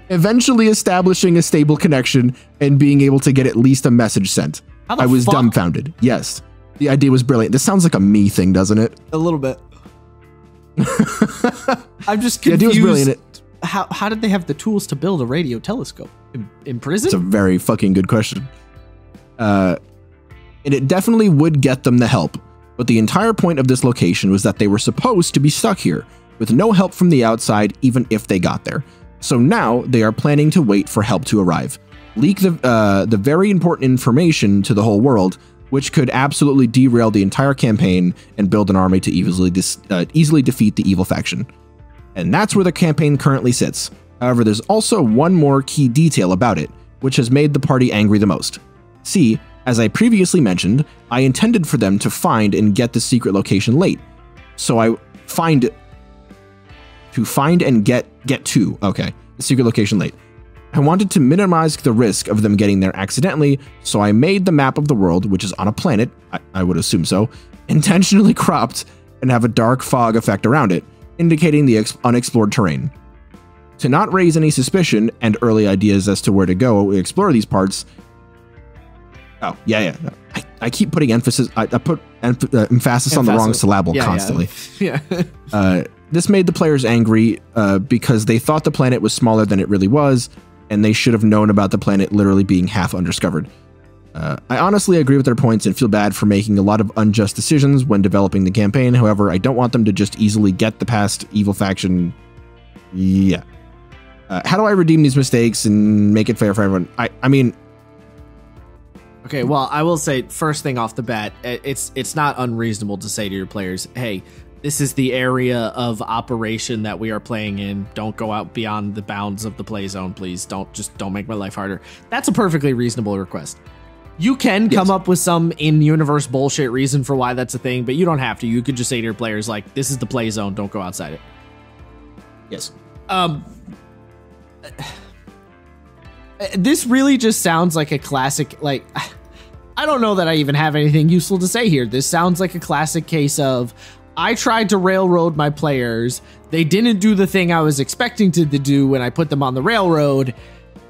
eventually establishing a stable connection and being able to get at least a message sent. I was dumbfounded. Yes. The idea was brilliant. This sounds like a me thing, doesn't it? A little bit. I'm just confused. The idea was brilliant. How did they have the tools to build a radio telescope? In prison? It's a very fucking good question. And it definitely would get them the help. But the entire point of this location was that they were supposed to be stuck here, with no help from the outside, even if they got there. So now they are planning to wait for help to arrive. Leak the very important information to the whole world, which could absolutely derail the entire campaign and build an army to easily defeat the evil faction. And that's where the campaign currently sits. However, there's also one more key detail about it, which has made the party angry the most. See, as I previously mentioned, I intended for them to find and get the secret location late. So I find and get to the secret location late. I wanted to minimize the risk of them getting there accidentally, so I made the map of the world, which is on a planet, I would assume so, intentionally cropped and have a dark fog effect around it, indicating the unexplored terrain. To not raise any suspicion and early ideas as to where to go explore these parts... Oh, yeah. I keep putting emphasis... I put emphasis on the wrong syllable constantly. Yeah. This made the players angry because they thought the planet was smaller than it really was, and they should have known about the planet literally being half undiscovered. I honestly agree with their points and feel bad for making a lot of unjust decisions when developing the campaign. However, I don't want them to just easily get the past evil faction. Yeah. How do I redeem these mistakes and make it fair for everyone? I mean... Okay, well, I will say, first thing off the bat, it's not unreasonable to say to your players, hey, this is the area of operation that we are playing in. Don't go out beyond the bounds of the play zone, please. Don't make my life harder. That's a perfectly reasonable request. You can come up with some in-universe bullshit reason for why that's a thing, but you don't have to. You could just say to your players, like, this is the play zone. Don't go outside it. Yes. This really just sounds like a classic, like... I don't know that I even have anything useful to say here. This sounds like a classic case of... I tried to railroad my players. They didn't do the thing I was expecting to do when I put them on the railroad.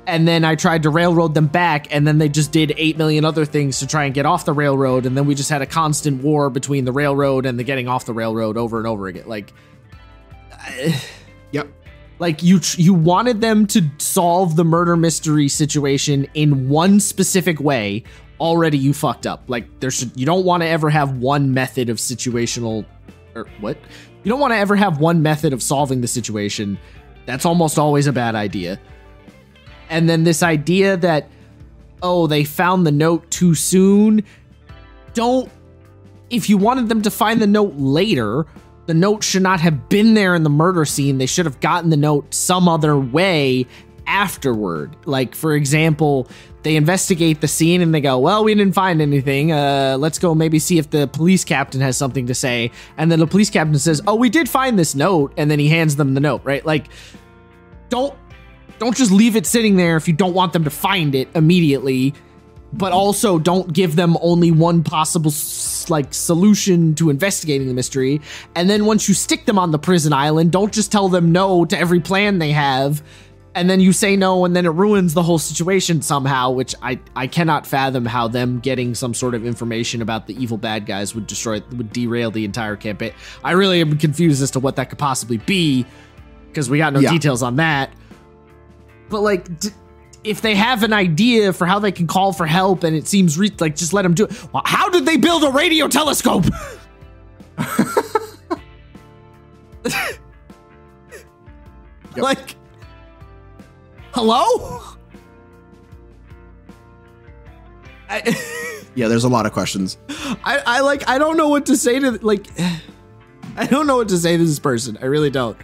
And then I tried to railroad them back. And then they just did 8 million other things to try and get off the railroad. And then we just had a constant war between the railroad and the getting off the railroad over and over again. Like, yep. Like you wanted them to solve the murder mystery situation in one specific way. Already you fucked up. Like you don't want to ever have one method of situational... Or what? You don't want to ever have one method of solving the situation. That's almost always a bad idea. And then this idea that, oh, they found the note too soon. Don't if you wanted them to find the note later, the note should not have been there in the murder scene. They should have gotten the note some other way afterward. Like, for example, they investigate the scene and they go, well, we didn't find anything. Let's go maybe see if the police captain has something to say. And then the police captain says, oh, we did find this note. And then he hands them the note, right? Like, don't just leave it sitting there if you don't want them to find it immediately. But also don't give them only one possible like solution to investigating the mystery. And then once you stick them on the prison island, don't just tell them no to every plan they have. And then you say no, and then it ruins the whole situation somehow, which I cannot fathom how them getting some sort of information about the evil bad guys would derail the entire campaign. I really am confused as to what that could possibly be, because we got no details on that. But like, if they have an idea for how they can call for help and it seems like, just let them do it. Well, how did they build a radio telescope? Like, hello? Yeah, there's a lot of questions. I don't know what to say to, like, I don't know what to say to this person. I really don't.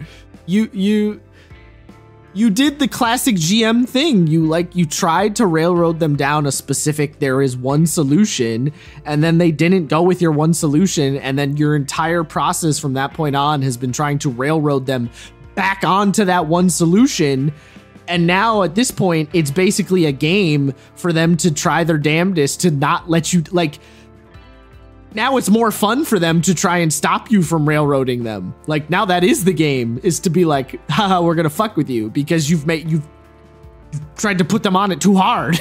You did the classic GM thing. You tried to railroad them down a specific, there is one solution, and then they didn't go with your one solution. And then your entire process from that point on has been trying to railroad them back onto that one solution. And now at this point, it's basically a game for them to try their damnedest to not let you, like, now it's more fun for them to try and stop you from railroading them. Like, now that is the game, is to be like, haha, we're gonna fuck with you because you've tried to put them on it too hard.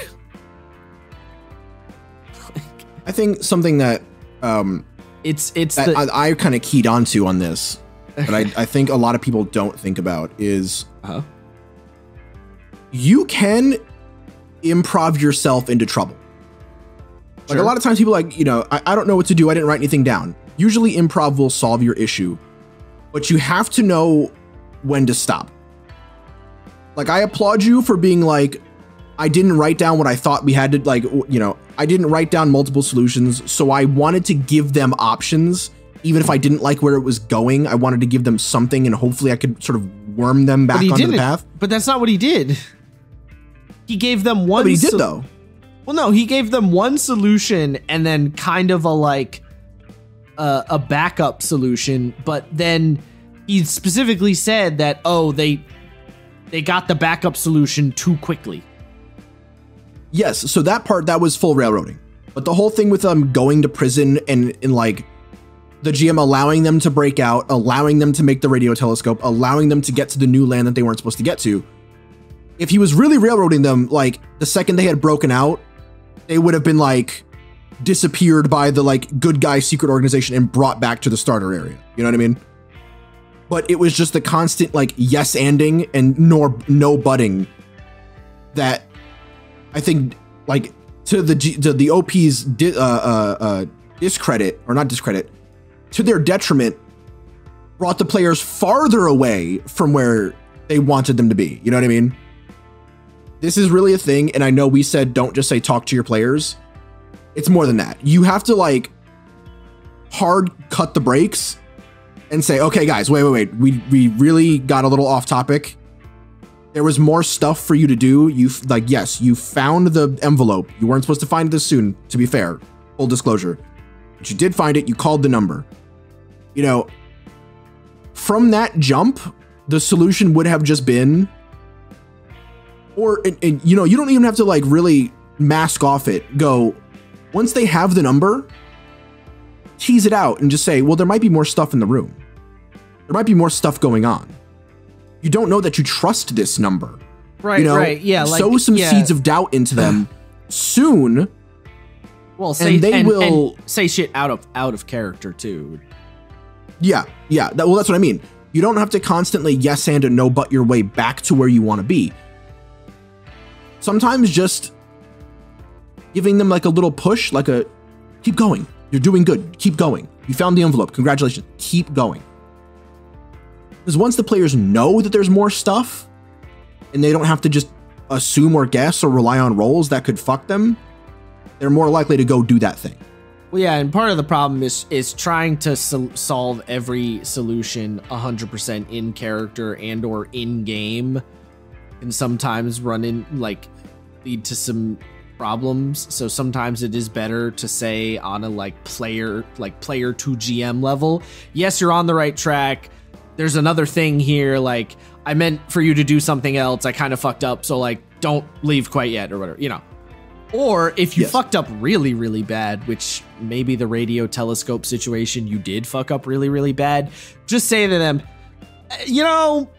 I think something that I kind of keyed onto on this, but I think a lot of people don't think about is you can improv yourself into trouble. Like, a lot of times people are like, I don't know what to do. I didn't write anything down. Usually improv will solve your issue, but you have to know when to stop. Like, I applaud you for being like, I didn't write down what I thought we had to, like, I didn't write down multiple solutions. So I wanted to give them options. Even if I didn't like where it was going, I wanted to give them something and hopefully I could sort of worm them back onto the path. But that's not what he did. He gave them one. No, but he did though. Well, no, he gave them one solution and then kind of a a backup solution. But then he specifically said that, oh, they got the backup solution too quickly. Yes. So that part, that was full railroading. But the whole thing with them going to prison and like the GM allowing them to break out, allowing them to make the radio telescope, allowing them to get to the new land that they weren't supposed to get to. If he was really railroading them, like the second they had broken out, they would have been like disappeared by the like good guy secret organization and brought back to the starter area. You know what I mean? But it was just the constant like yes anding and no budding that I think like to the OP's discredit, or not discredit, to their detriment, brought the players farther away from where they wanted them to be. You know what I mean? This is really a thing. And I know we said, don't just say talk to your players. It's more than that. You have to like hard cut the brakes and say, okay, guys, wait. We really got a little off topic. There was more stuff for you to do. Yes, you found the envelope. You weren't supposed to find this soon, to be fair, full disclosure, but you did find it. You called the number, from that jump, the solution would have just been, you don't even have to like really mask off it. Go, once they have the number, tease it out and just say, well, there might be more stuff in the room. There might be more stuff going on. You don't know that you trust this number. Right, right. Yeah. Like, sow some seeds of doubt into them soon. Well, and say shit out of character too. Yeah. Yeah. Well, that's what I mean. You don't have to constantly yes and no but your way back to where you want to be. Sometimes just giving them like a little push, like a keep going. You're doing good. Keep going. You found the envelope. Congratulations. Keep going. Because once the players know that there's more stuff and they don't have to just assume or guess or rely on rolls that could fuck them, they're more likely to go do that thing. Well, yeah, and part of the problem is trying to solve every solution 100% in character and or in game, and sometimes lead to some problems. So sometimes it is better to say on a player to GM level, yes, you're on the right track. There's another thing here. Like, I meant for you to do something else. I kind of fucked up. So like, don't leave quite yet or whatever, you know. Or if you fucked up really, really bad, which maybe the radio telescope situation, you did fuck up really, really bad. Just say to them, you know,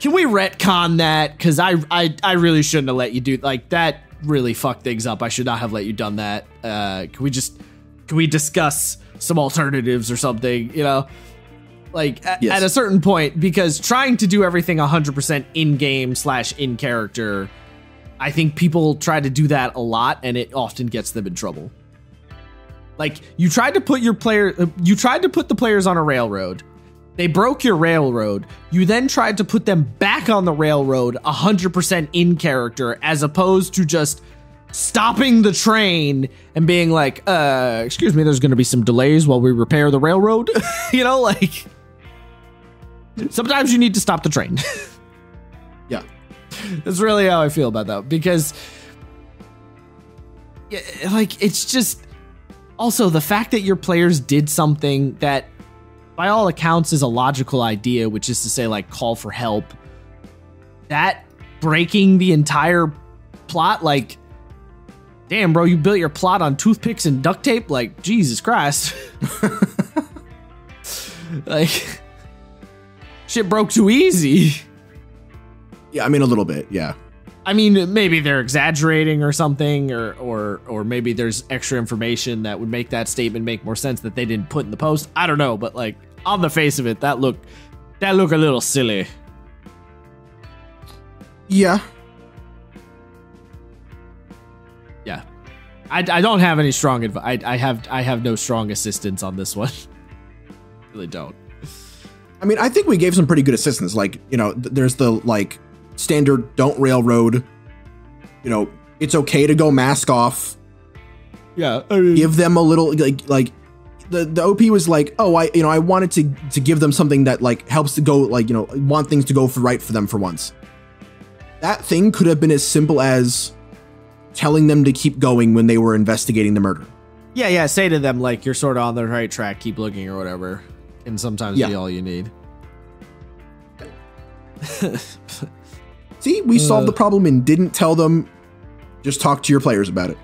can we retcon that? Because I really shouldn't have let you do like that. Really fucked things up. I should not have let you done that. Can we discuss some alternatives or something? You know, like at a certain point, because trying to do everything 100% in game / in character, I think people try to do that a lot, and it often gets them in trouble. Like, you tried to put the players on a railroad. They broke your railroad. You then tried to put them back on the railroad 100% in character, as opposed to just stopping the train and being like, excuse me, there's going to be some delays while we repair the railroad. You know, like, sometimes you need to stop the train. Yeah, that's really how I feel about that, because like, it's just also the fact that your players did something that by all accounts is a logical idea, which is to say, like, call for help, that breaking the entire plot. Like, damn, bro, you built your plot on toothpicks and duct tape. Like, Jesus Christ. Like, shit broke too easy. Yeah, I mean, a little bit. Yeah, I mean, maybe they're exaggerating or something, or maybe there's extra information that would make that statement make more sense that they didn't put in the post. I don't know, but like, on the face of it, that looked a little silly. Yeah. Yeah. I don't have any strong advice. I have no strong assistance on this one. Really don't. I mean, I think we gave some pretty good assistance. Like, you know, there's the like standard don't railroad, you know, it's okay to go mask off. Yeah, I mean, give them a little like the OP was like, oh, I wanted to give them something that like helps to go, like, you know, want things to go right for them for once. That thing could have been as simple as telling them to keep going when they were investigating the murder. Yeah, say to them like, you're sort of on the right track, keep looking or whatever, and sometimes be all you need. See, we solved the problem and didn't tell them. Just talk to your players about it.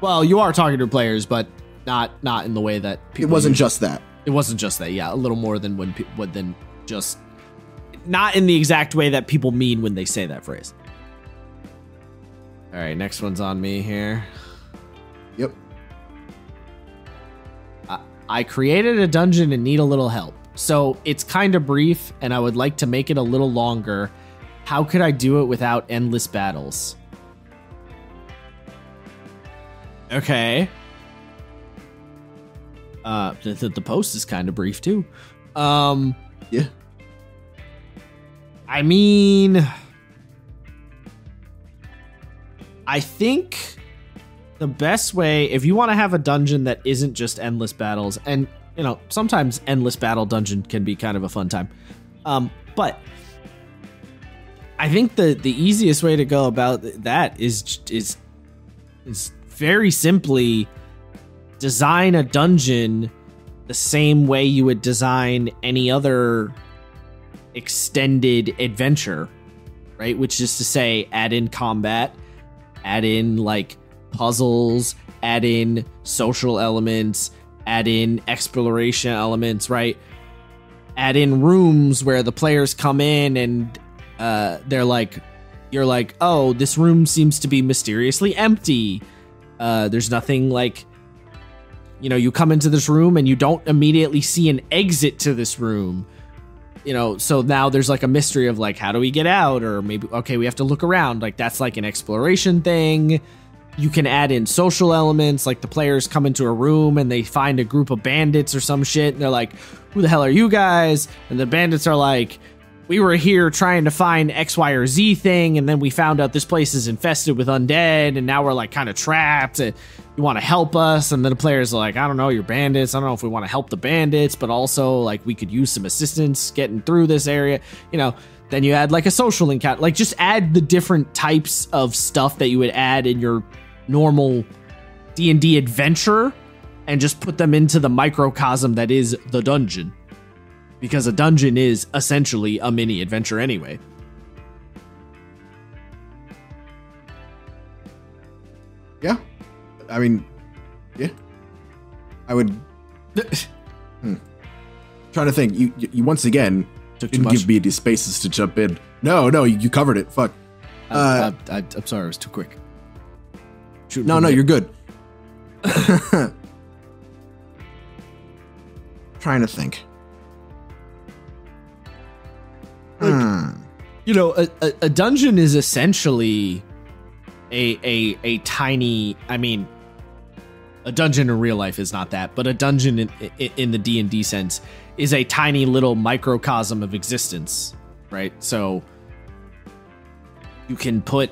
Well, you are talking to players, but not in the way that people. It wasn't just that. It wasn't just that. Yeah, a little more than just not in the exact way that people mean when they say that phrase. All right, next one's on me here. Yep. I created a dungeon and need a little help. So it's kind of brief, and I would like to make it a little longer. How could I do it without endless battles? Okay. The post is kind of brief too. Yeah. I mean, I think the best way, if you want to have a dungeon that isn't just endless battles, and you know, sometimes endless battle dungeon can be kind of a fun time, but I think the easiest way to go about that is very simply design a dungeon the same way you would design any other extended adventure, right? Which is to say, add in combat, add in like puzzles, add in social elements, add in exploration elements, right? Add in rooms where the players come in and they're like, you're like, oh, this room seems to be mysteriously empty. There's nothing, like, you know, you come into this room and you don't immediately see an exit to this room, you know, so now there's like a mystery of like, how do we get out? Or maybe, okay, we have to look around. Like, that's like an exploration thing. You can add in social elements, like the players come into a room and they find a group of bandits or some shit, and they're like, who the hell are you guys? And the bandits are like, we were here trying to find X, Y, or Z thing, and then we found out this place is infested with undead, and now we're like kind of trapped. And you want to help us, and then the players are like, I don't know, you're bandits, I don't know if we want to help the bandits, but also like we could use some assistance getting through this area, you know. Then you add like a social encounter, like just add the different types of stuff that you would add in your normal D&D adventure and just put them into the microcosm that is the dungeon, because a dungeon is essentially a mini adventure anyway. Yeah, I mean, yeah, I would. Trying to think, you once again took didn't give me any spaces to jump in. No, you covered it. Fuck. I'm sorry, I was too quick. Shooting no, you're good. Trying to think. Like, you know, a dungeon is essentially a tiny. I mean, a dungeon in real life is not that, but a dungeon in the D&D sense is a tiny little microcosm of existence, right? So you can put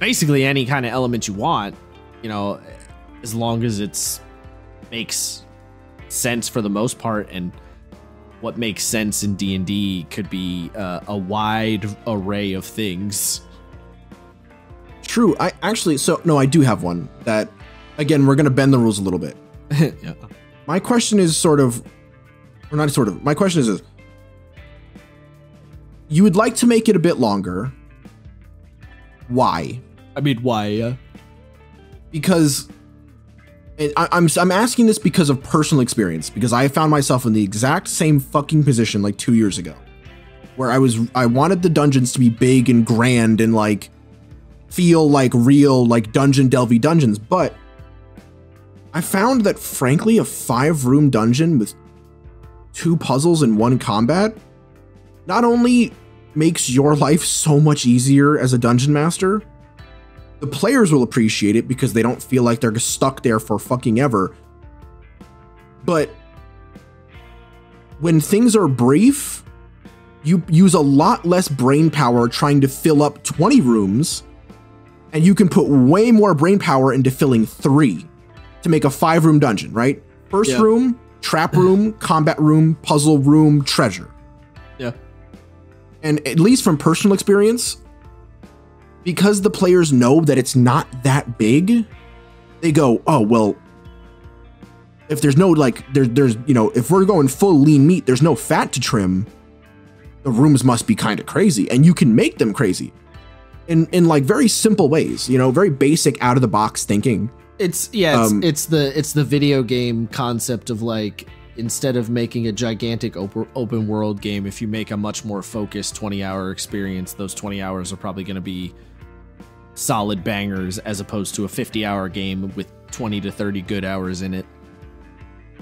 basically any kind of element you want, you know, as long as it makes sense for the most part. And what makes sense in D&D could be a wide array of things. True. I actually, I do have one that, again, we're going to bend the rules a little bit. Yeah. My question is my question is this. You would like to make it a bit longer. Why? I mean, why? Because I'm asking this because of personal experience, because I found myself in the exact same fucking position like 2 years ago, where I wanted the dungeons to be big and grand and like feel like real, like dungeon delvey dungeons. But I found that, frankly, a 5-room dungeon with 2 puzzles and 1 combat not only makes your life so much easier as a dungeon master, the players will appreciate it because they don't feel like they're stuck there for fucking ever. But when things are brief, you use a lot less brain power trying to fill up 20 rooms, and you can put way more brain power into filling 3 to make a 5-room dungeon, right? First yeah. room, trap room, combat room, puzzle room, treasure. Yeah. And at least from personal experience, because the players know that it's not that big, they go, oh, well, if there's no, like, there's, you know, if we're going full lean meat, there's no fat to trim, the rooms must be kind of crazy. And you can make them crazy in like very simple ways, you know, very basic out of the box thinking. It's, yeah, it's the video game concept of, like, instead of making a gigantic open world game, if you make a much more focused 20-hour experience, those 20 hours are probably going to be solid bangers, as opposed to a 50-hour game with 20 to 30 good hours in it,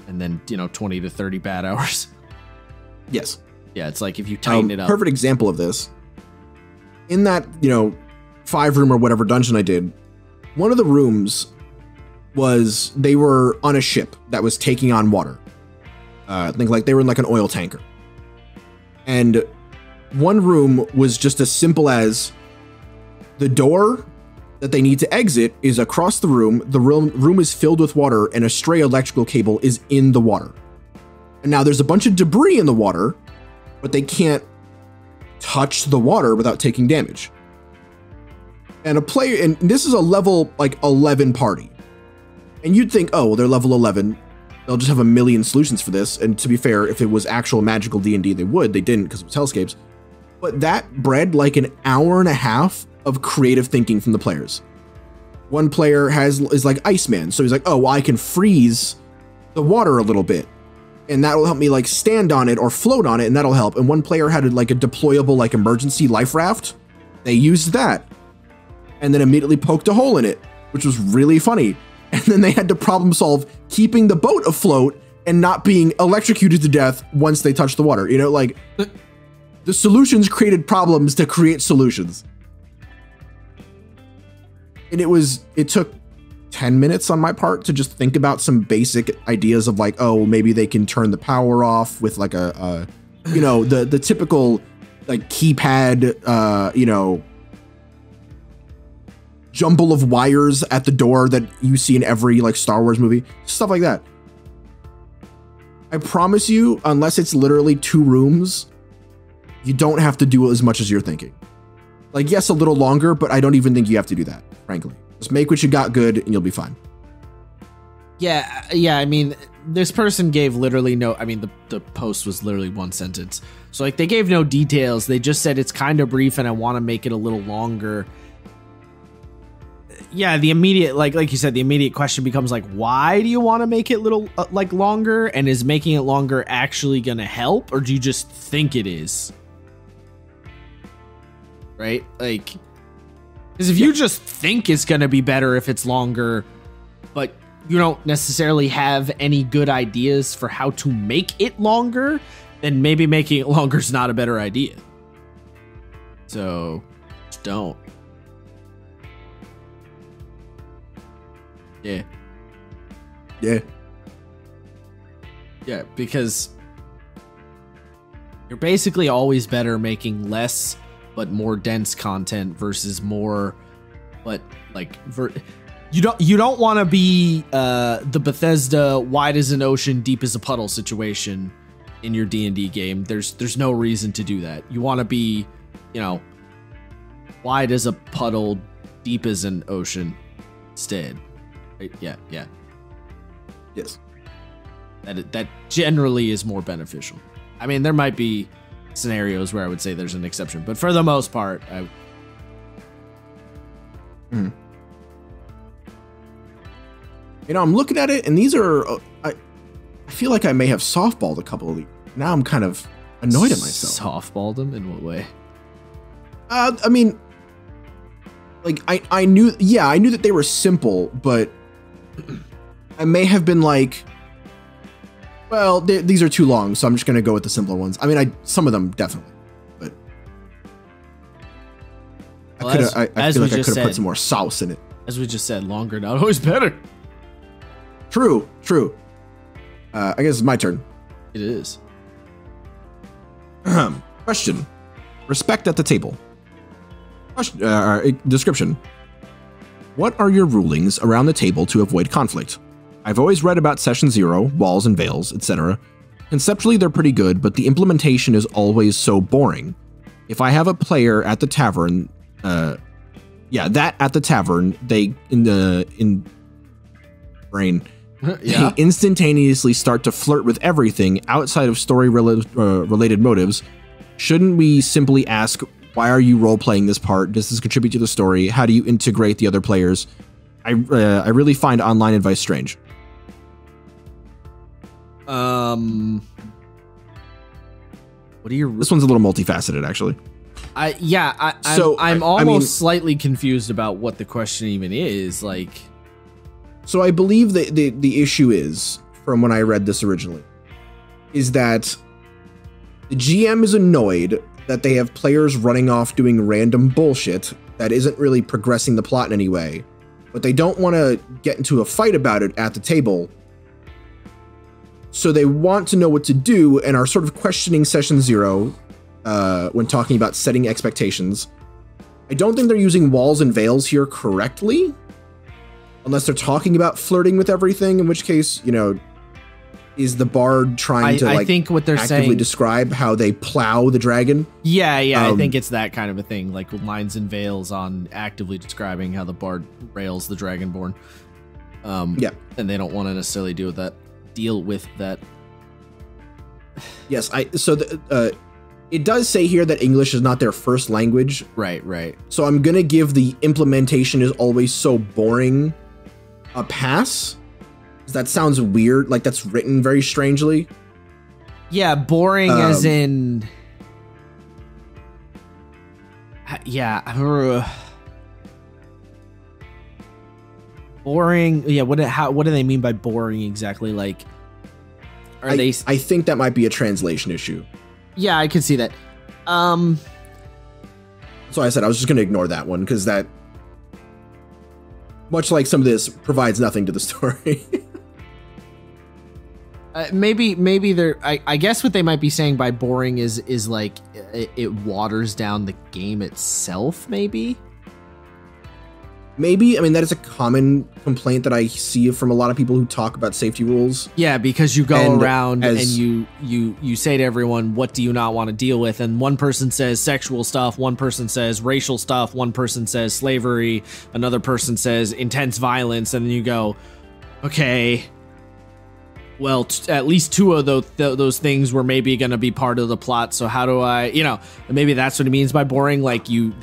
and then, you know, 20 to 30 bad hours. Yes. Yeah, it's like if you tighten it up. Perfect example of this. In that, you know, 5-room or whatever dungeon I did, one of the rooms was they were on a ship that was taking on water. I think like they were in like an oil tanker, and one room was just as simple as the door that they need to exit is across the room. The room is filled with water, and a stray electrical cable is in the water. And now there's a bunch of debris in the water, but they can't touch the water without taking damage. And a player, and this is a level like 11 party, and you'd think, oh, well, they're level 11. They'll just have a million solutions for this. And to be fair, if it was actual magical D&D, they would. They didn't, because it was Hellscapes. But that bred like an hour and a half of creative thinking from the players. One player is like Iceman. So he's like, oh, well, I can freeze the water a little bit, and that will help me like stand on it or float on it, and that'll help. And one player had like a deployable like emergency life raft. They used that and then immediately poked a hole in it, which was really funny. And then they had to problem solve keeping the boat afloat and not being electrocuted to death once they touched the water. You know, like the solutions created problems to create solutions. And it took 10 minutes on my part to just think about some basic ideas of like, oh, maybe they can turn the power off with like a you know, the typical like keypad, you know, jumble of wires at the door that you see in every like Star Wars movie, stuff like that. I promise you, unless it's literally two rooms, you don't have to do as much as you're thinking. Like, yes, a little longer, but I don't even think you have to do that, frankly. Just make what you got good and you'll be fine. Yeah, yeah, I mean, this person gave literally no, I mean, the post was literally one sentence. So, like, they gave no details. They just said it's kind of brief and I want to make it a little longer. Yeah, the immediate, like you said, the immediate question becomes, like, why do you want to make it little, like, longer? And is making it longer actually going to help? Or do you just think it is? Right? Like, because if you just think it's going to be better if it's longer, but you don't necessarily have any good ideas for how to make it longer, then maybe making it longer is not a better idea. So, just don't. Yeah. Yeah. Yeah, because you're basically always better making less but more dense content versus more, but like, you don't want to be the Bethesda wide as an ocean, deep as a puddle situation in your D&D game. There's no reason to do that. You want to be, you know, wide as a puddle, deep as an ocean instead. Right? Yeah, yeah. Yes. That generally is more beneficial. I mean, there might be scenarios where I would say there's an exception, but for the most part, I... Mm. You know, I'm looking at it, and these are... I feel like I may have softballed a couple of these. Now I'm kind of annoyed at myself. Softballed them? In what way? I mean... Like, I knew... Yeah, I knew that they were simple, but... I may have been like... Well, these are too long, so I'm just going to go with the simpler ones. I mean, some of them, definitely. But... Well, I feel like I could have put some more sauce in it. As we just said, longer, not always better. True, true. I guess it's my turn. It is. Question. Respect at the table. Question, description. What are your rulings around the table to avoid conflict? I've always read about Session Zero, walls and veils, etc. Conceptually, they're pretty good, but the implementation is always so boring. If I have a player at the tavern, they instantaneously start to flirt with everything outside of story-related motives. Shouldn't we simply ask, why are you role-playing this part? Does this contribute to the story? How do you integrate the other players? I really find online advice strange. What are your... This one's a little multifaceted, actually. I'm almost slightly confused about what the question even is, like... So I believe that the issue is, from when I read this originally, is that the GM is annoyed that they have players running off doing random bullshit that isn't really progressing the plot in any way, but they don't want to get into a fight about it at the table. So they want to know what to do and are sort of questioning Session Zero when talking about setting expectations. I don't think they're using walls and veils here correctly. Unless they're talking about flirting with everything, in which case, you know, is the bard trying to think what they're actively saying, describe how they plow the dragon? Yeah, yeah, I think it's that kind of a thing, like lines and veils on actively describing how the bard rails the dragonborn. Yeah, and they don't want to necessarily deal with that. Yes, it does say here that English is not their first language. Right, right. So I'm gonna give the implementation is always so boring a pass. That sounds weird. Like, that's written very strangely. Yeah, boring as in... Yeah. Boring. Yeah, what do they mean by boring exactly? Like, I think that might be a translation issue. Yeah, I can see that. So I said I was just going to ignore that one, because that, much like some of this, provides nothing to the story. Maybe they're... I guess what they might be saying by boring is like it waters down the game itself, maybe? Maybe, I mean, that is a common complaint that I see from a lot of people who talk about safety rules. Yeah, because you go around and you say to everyone, what do you not want to deal with? And one person says sexual stuff, one person says racial stuff, one person says slavery, another person says intense violence, and then you go, okay, well, at least two of those things were maybe going to be part of the plot. So how do I, you know, maybe that's what it means by boring. Like you're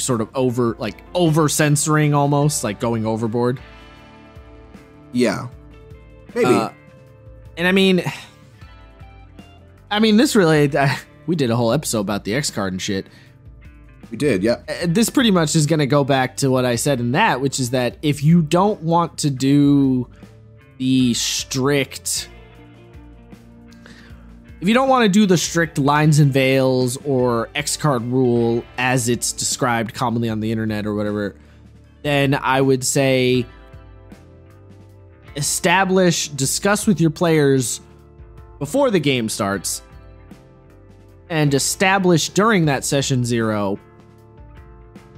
sort of over censoring almost, like going overboard. Yeah, maybe. And I mean, this really, we did a whole episode about the X card and shit. We did. Yeah. This pretty much is going to go back to what I said in that, which is that if you don't want to do the strict lines and veils or X card rule as it's described commonly on the internet or whatever, then I would say discuss with your players before the game starts and establish during that session zero,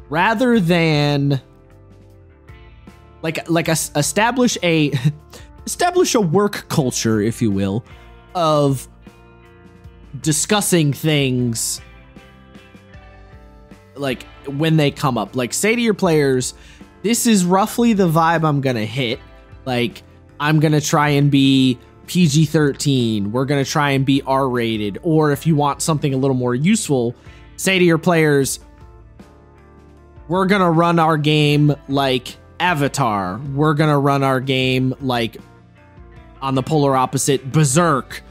rather than establish a work culture, if you will, of discussing things like when they come up. Like, say to your players, this is roughly the vibe I'm going to hit. Like, I'm going to try and be PG-13. We're going to try and be R-rated. Or if you want something a little more useful, say to your players, we're going to run our game like Avatar. We're going to run our game like on the polar opposite, Berserk.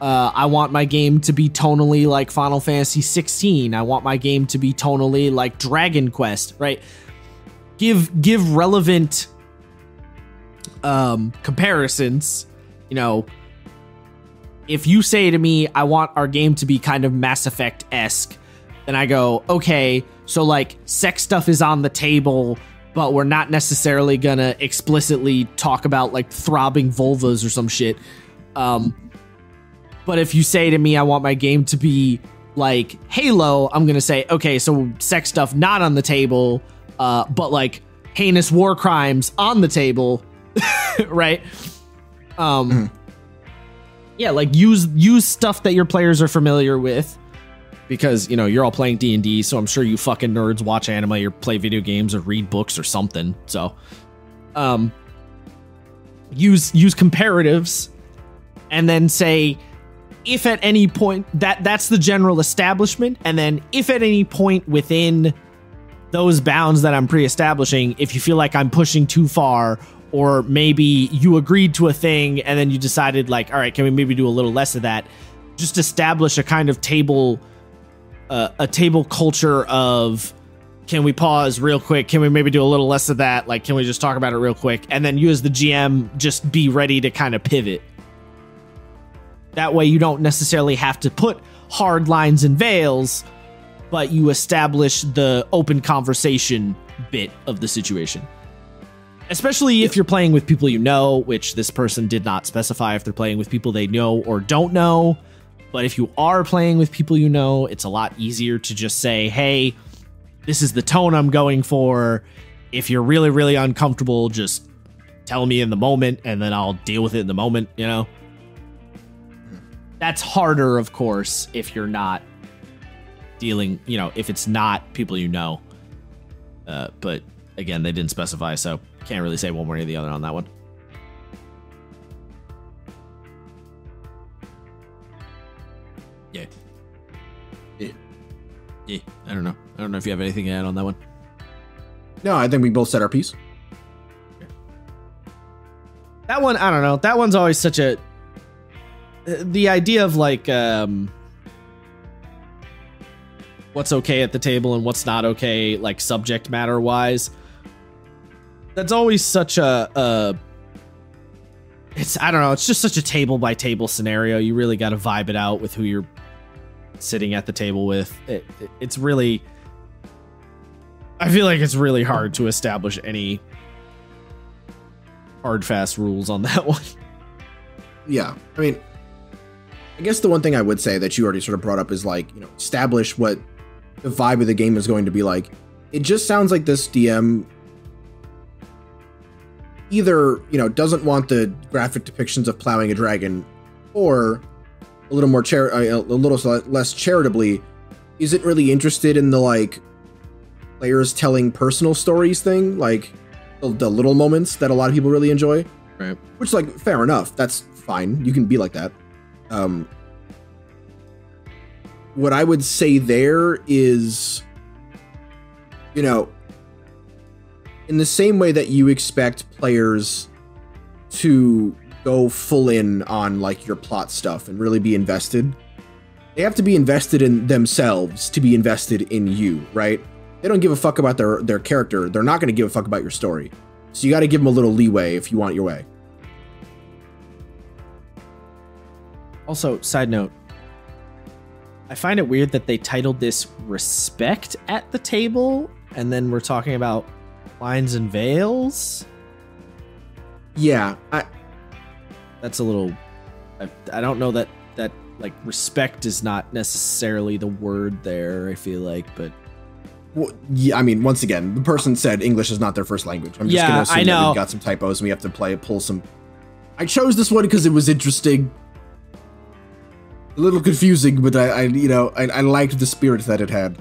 I want my game to be tonally like Final Fantasy 16. I want my game to be tonally like Dragon Quest, right? Give relevant comparisons. You know, if you say to me, I want our game to be kind of Mass Effect-esque, then I go, okay, so like sex stuff is on the table, but we're not necessarily gonna explicitly talk about like throbbing vulvas or some shit. But if you say to me, I want my game to be like Halo, I'm gonna say, okay, so sex stuff not on the table, but like heinous war crimes on the table, right? Yeah, like use stuff that your players are familiar with. Because, you know, you're all playing D&D, so I'm sure you fucking nerds watch anime or play video games or read books or something. So, use comparatives and then say, if at any point, that's the general establishment. And then if at any point within those bounds that I'm pre-establishing, if you feel like I'm pushing too far, or maybe you agreed to a thing and then you decided like, all right, can we maybe do a little less of that? Just establish a kind of table... a table culture of, can we pause real quick? Can we maybe do a little less of that? Like, can we just talk about it real quick? And then you as the GM, just be ready to kind of pivot. That way you don't necessarily have to put hard lines and veils, but you establish the open conversation bit of the situation. Especially if you're playing with people you know, which this person did not specify if they're playing with people they know or don't know. But if you are playing with people you know, it's a lot easier to just say, hey, this is the tone I'm going for. If you're really, really uncomfortable, just tell me in the moment and then I'll deal with it in the moment, you know? That's harder, of course, if you're not dealing, you know, if it's not people you know. But again, they didn't specify, so can't really say one way or the other on that one. Yeah, I don't know. I don't know if you have anything to add on that one. No, I think we both said our piece. Yeah. That one, I don't know. That one's always such a... The idea of, like, what's okay at the table and what's not okay, like, subject matter-wise. That's always such a... I don't know. It's just such a table-by-table scenario. You really got to vibe it out with who you're sitting at the table with. It's really... I feel like it's really hard to establish any hard, fast rules on that one. Yeah. I mean, I guess the one thing I would say that you already sort of brought up is, like, you know, establish what the vibe of the game is going to be like. It just sounds like this DM either, you know, doesn't want the graphic depictions of plowing a dragon, or a little more a little less charitably, isn't really interested in the, like, players telling personal stories thing, like the little moments that a lot of people really enjoy. Right. Which, like, fair enough. That's fine. You can be like that. What I would say there is, you know, in the same way that you expect players to go full in on, like, your plot stuff and really be invested, they have to be invested in themselves to be invested in you, right? They don't give a fuck about their character. They're not going to give a fuck about your story. So you got to give them a little leeway if you want your way. Also, side note, I find it weird that they titled this Respect at the Table, and then we're talking about lines and veils. Yeah, that's a little... I don't know that like, respect is not necessarily the word there, I feel like, but... Well, yeah, I mean, once again, the person said English is not their first language. I'm just going to assume that we've got some typos and we have to pull some... I chose this one because it was interesting. A little confusing, but I liked the spirit that it had.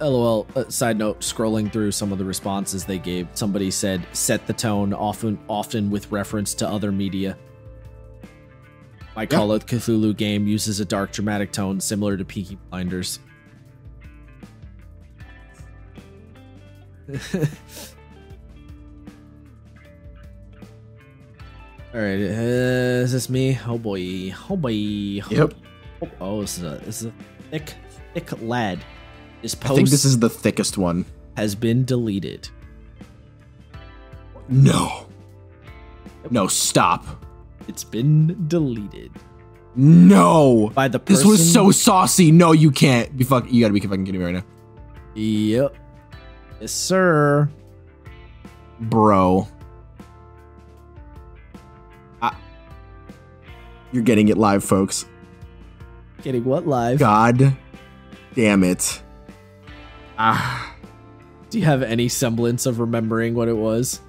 LOL, side note, scrolling through some of the responses they gave, somebody said, set the tone, often with reference to other media. My Call of Cthulhu game uses a dark, dramatic tone similar to Peaky Blinders. Alright, is this me? Oh boy. Oh boy. Yep. Oh, this is a thick lad. This post, I think this is the thickest one, has been deleted. No. Yep. No, stop. It's been deleted. No. By the person. This was so saucy. No, you can't. You gotta be fucking kidding me right now. Yep. Yes, sir. Bro. You're getting it live, folks. Getting what live? God damn it. Do you have any semblance of remembering what it was?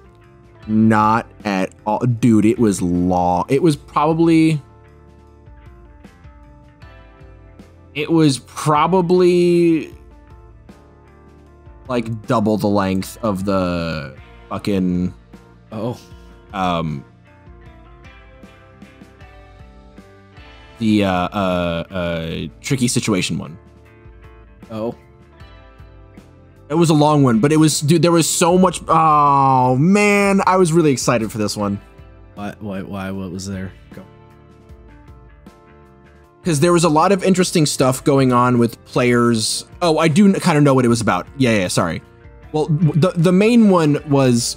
Not at all. Dude, it was long. It was probably like double the length of the fucking... Oh. The tricky situation one. Oh. It was a long one, but it was, dude, there was so much. Oh man, I was really excited for this one. Why, what was there? Go. Because there was a lot of interesting stuff going on with players. Oh, I do kind of know what it was about. Yeah, sorry. Well, the main one was,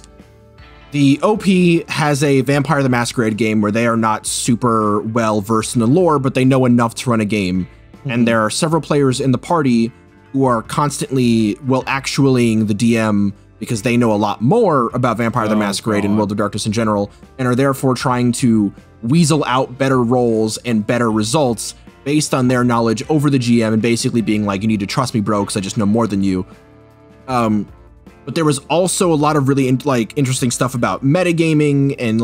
the OP has a Vampire the Masquerade game where they are not super well versed in the lore, but they know enough to run a game. Mm-hmm. And there are several players in the party who are constantly actuallying the DM because they know a lot more about Vampire the Masquerade and World of Darkness in general, and are therefore trying to weasel out better rolls and better results based on their knowledge over the GM, and basically being like, you need to trust me, bro, because I just know more than you. But there was also a lot of really interesting stuff about metagaming, and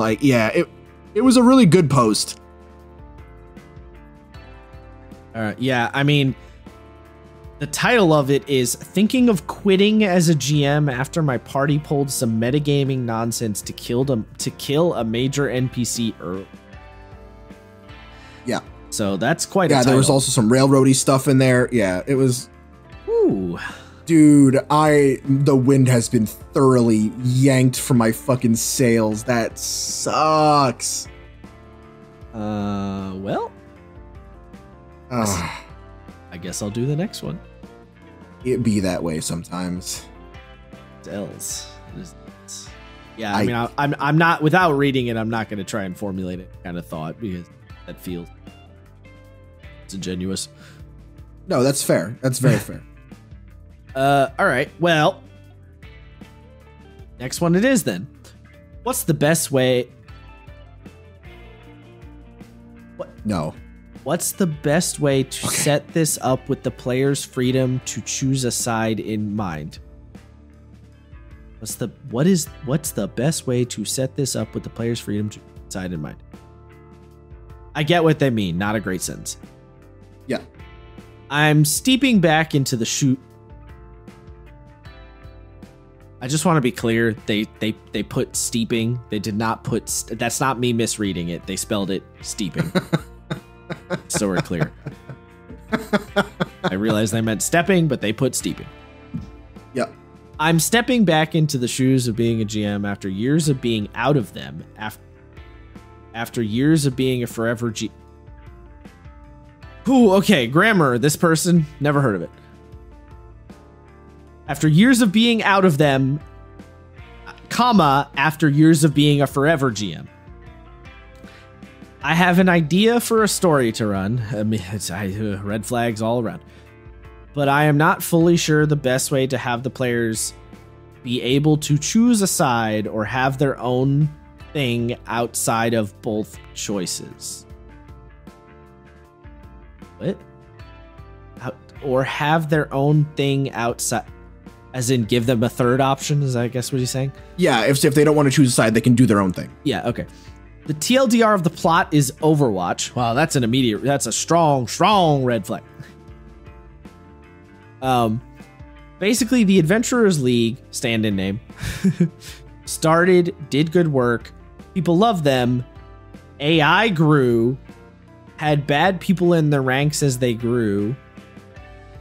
it was a really good post. Yeah, I mean, the title of it is Thinking of Quitting as a GM After My Party Pulled Some Metagaming Nonsense to kill a Major NPC Earl. Yeah. So that's quite a title. There was also some railroady stuff in there. Yeah, it was... Ooh... Dude, the wind has been thoroughly yanked from my fucking sails. That sucks. Well. I guess I'll do the next one. It be that way sometimes. Dells. Yeah, I mean, I'm not, without reading it, I'm not going to try and formulate it kind of thought, because that feels disingenuous. No, that's fair. That's very fair. All right. Well, next one it is then. What's the best way? What? No. What's the best way to set this up with the player's freedom to choose a side in mind? What's the best way to set this up with the player's freedom to decide in mind? I get what they mean. Not a great sentence. Yeah. I'm steeping back into the shoot. I just want to be clear. They put steeping. They did not put. That's not me misreading it. They spelled it steeping. So we're clear. I realized they meant stepping, but they put steeping. Yep. I'm stepping back into the shoes of being a GM after years of being out of them. After years of being a forever G. Ooh, okay, grammar. This person never heard of it. After years of being out of them, comma, after years of being a forever GM. I have an idea for a story to run. I mean, red flags all around. But I am not fully sure the best way to have the players be able to choose a side or have their own thing outside of both choices. What? Or have their own thing outside, as in give them a third option, is I guess what he's saying? Yeah, if they don't want to choose a side, they can do their own thing. Yeah, okay. The TLDR of the plot is Overwatch. Wow, that's an immediate, that's a strong, strong red flag. Basically, the Adventurers League, stand-in name, started, did good work. People loved them. AI grew, had bad people in their ranks as they grew.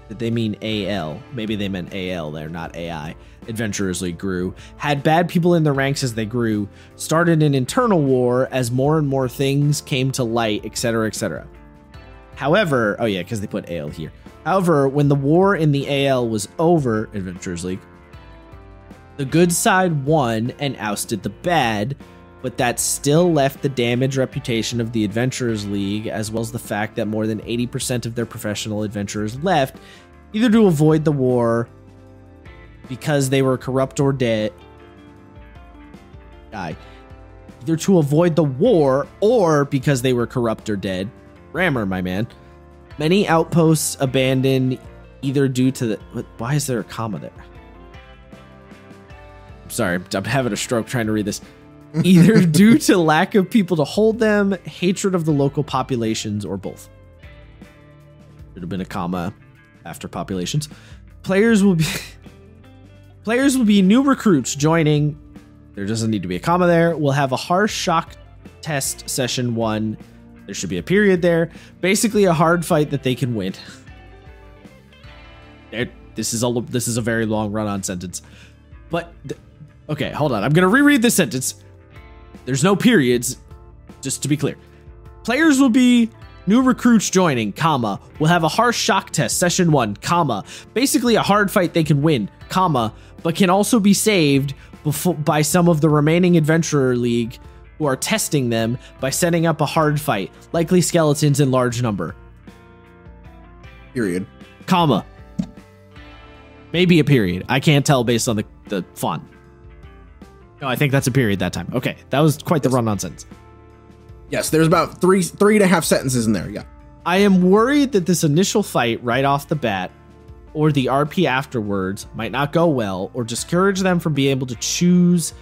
Did they mean AL? Maybe they meant AL there, not AI. Adventurers League grew, had bad people in their ranks as they grew, started an internal war as more and more things came to light, etc., etc. However, oh yeah, because they put AL here. However, when the war in the AL was over, Adventurers League, the good side won and ousted the bad, but that still left the damaged reputation of the Adventurers League, as well as the fact that more than 80% of their professional adventurers left, either to avoid the war because they were corrupt or dead, either to avoid the war or because they were corrupt or dead. Grammar, my man. Many outposts abandoned either due to the... Why is there a comma there? I'm sorry, I'm having a stroke trying to read this. Either due to lack of people to hold them, hatred of the local populations, or both. Should have been a comma after populations. Players will be new recruits joining. There doesn't need to be a comma there. We'll have a harsh shock test session 1. There should be a period there. Basically a hard fight that they can win. This is a very long run-on sentence. But, okay, hold on. I'm going to reread this sentence. There's no periods, just to be clear. Players will be new recruits joining, comma. We'll have a harsh shock test, session 1, comma. Basically a hard fight they can win, comma. But can also be saved by some of the remaining Adventurer League who are testing them by setting up a hard fight, likely skeletons in large number. Period. Comma. Maybe a period. I can't tell based on the font. No, I think that's a period that time. Okay, that was quite the run-on sentence. Yes, there's about three and a half sentences in there, yeah. I am worried that this initial fight right off the bat or the RP afterwards might not go well or discourage them from being able to choose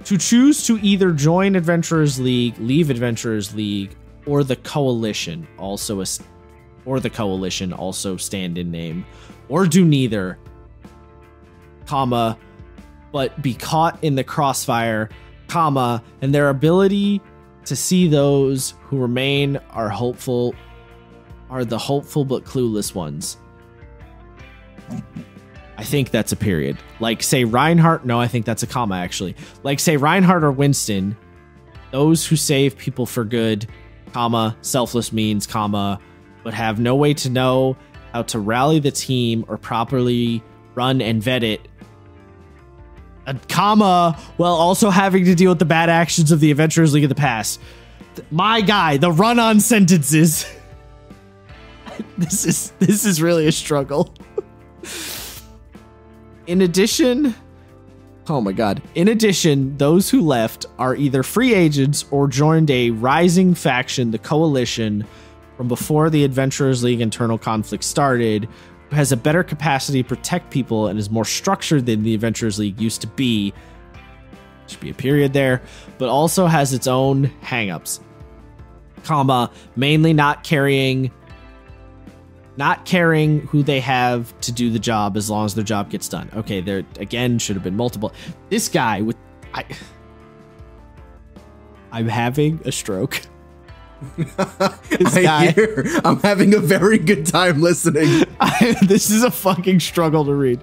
to either join Adventurers League, leave Adventurers League, or the Coalition, also stand-in name, or do neither, comma, but be caught in the crossfire, comma, and their ability to see those who remain are the hopeful but clueless ones. I think that's a period. Like, say, Reinhardt. No, I think that's a comma, actually. Like, say, Reinhardt or Winston. Those who save people for good, comma, selfless means, comma, but have no way to know how to rally the team or properly run and vet it, a comma, while also having to deal with the bad actions of the Adventurers League of the past. My guy, the run-on sentences. This is really a struggle. In addition, oh my God. In addition, those who left are either free agents or joined a rising faction, the Coalition, from before the Adventurers League internal conflict started, has a better capacity to protect people and is more structured than the Adventurers League used to be. Should be a period there, but also has its own hangups, comma, mainly not caring who they have to do the job as long as their job gets done. Okay, there again should have been multiple. This guy with I'm having a stroke. I'm having a very good time listening. This is a fucking struggle to read.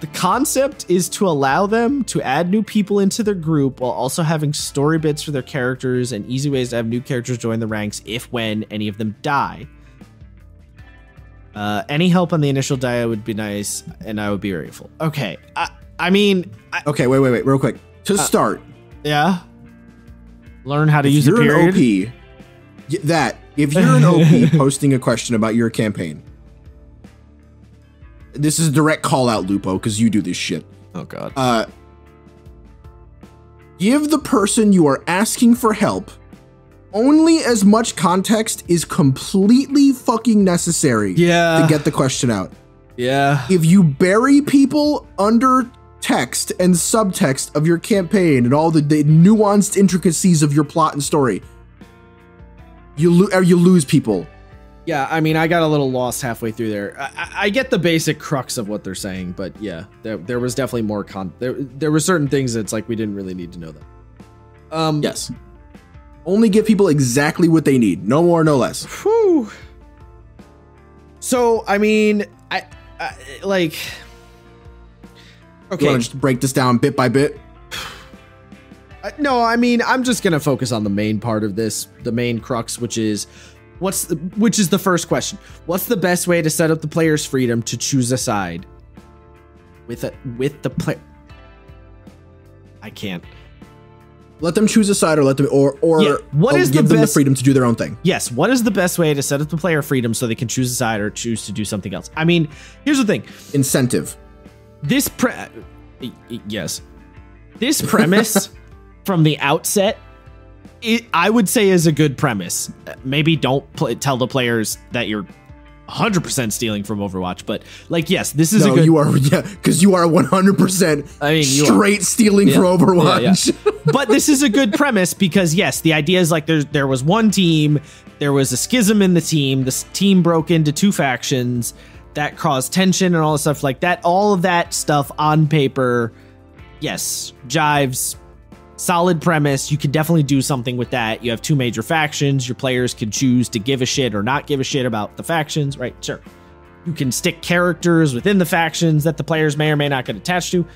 The concept is to allow them to add new people into their group while also having story bits for their characters and easy ways to have new characters join the ranks if, when any of them die. Any help on the initial die would be nice, and I would be grateful. Okay, I mean, okay, wait, real quick. To start, yeah. Learn how to use a period. If you're an OP posting a question about your campaign. This is a direct call out, Lupo, because you do this shit. Oh, God. Give the person you are asking for help only as much context is completely fucking necessary to get the question out. Yeah. If you bury people under text and subtext of your campaign and all the nuanced intricacies of your plot and story, you lose people. Yeah, I mean, I got a little lost halfway through there. I get the basic crux of what they're saying, but yeah, there was definitely more there were certain things that's like we didn't really need to know that. Yes. Only give people exactly what they need, no more, no less. Whew. So, I mean, I like, okay, you want to just break this down bit by bit? No, I mean, I'm just going to focus on the main part of this, the main crux, which is the first question. What's the best way to set up the player's freedom to choose a side with the player? I can't. Let them choose a side, or let them give them the freedom to do their own thing. Yes. What is the best way to set up the player freedom so they can choose a side or choose to do something else? I mean, here's the thing. Incentive. This premise from the outset, I would say, is a good premise. Maybe don't tell the players that you're 100% stealing from Overwatch, but like, yes, this is because you are 100%. I mean, straight stealing from Overwatch. Yeah, yeah. But this is a good premise because, yes, the idea is like there was one team, there was a schism in the team. This team broke into two factions that caused tension and all the stuff like that. All of that stuff on paper, yes, jives. Solid premise. You could definitely do something with that. You have two major factions. Your players can choose to give a shit or not give a shit about the factions, right? Sure. You can stick characters within the factions that the players may or may not get attached to.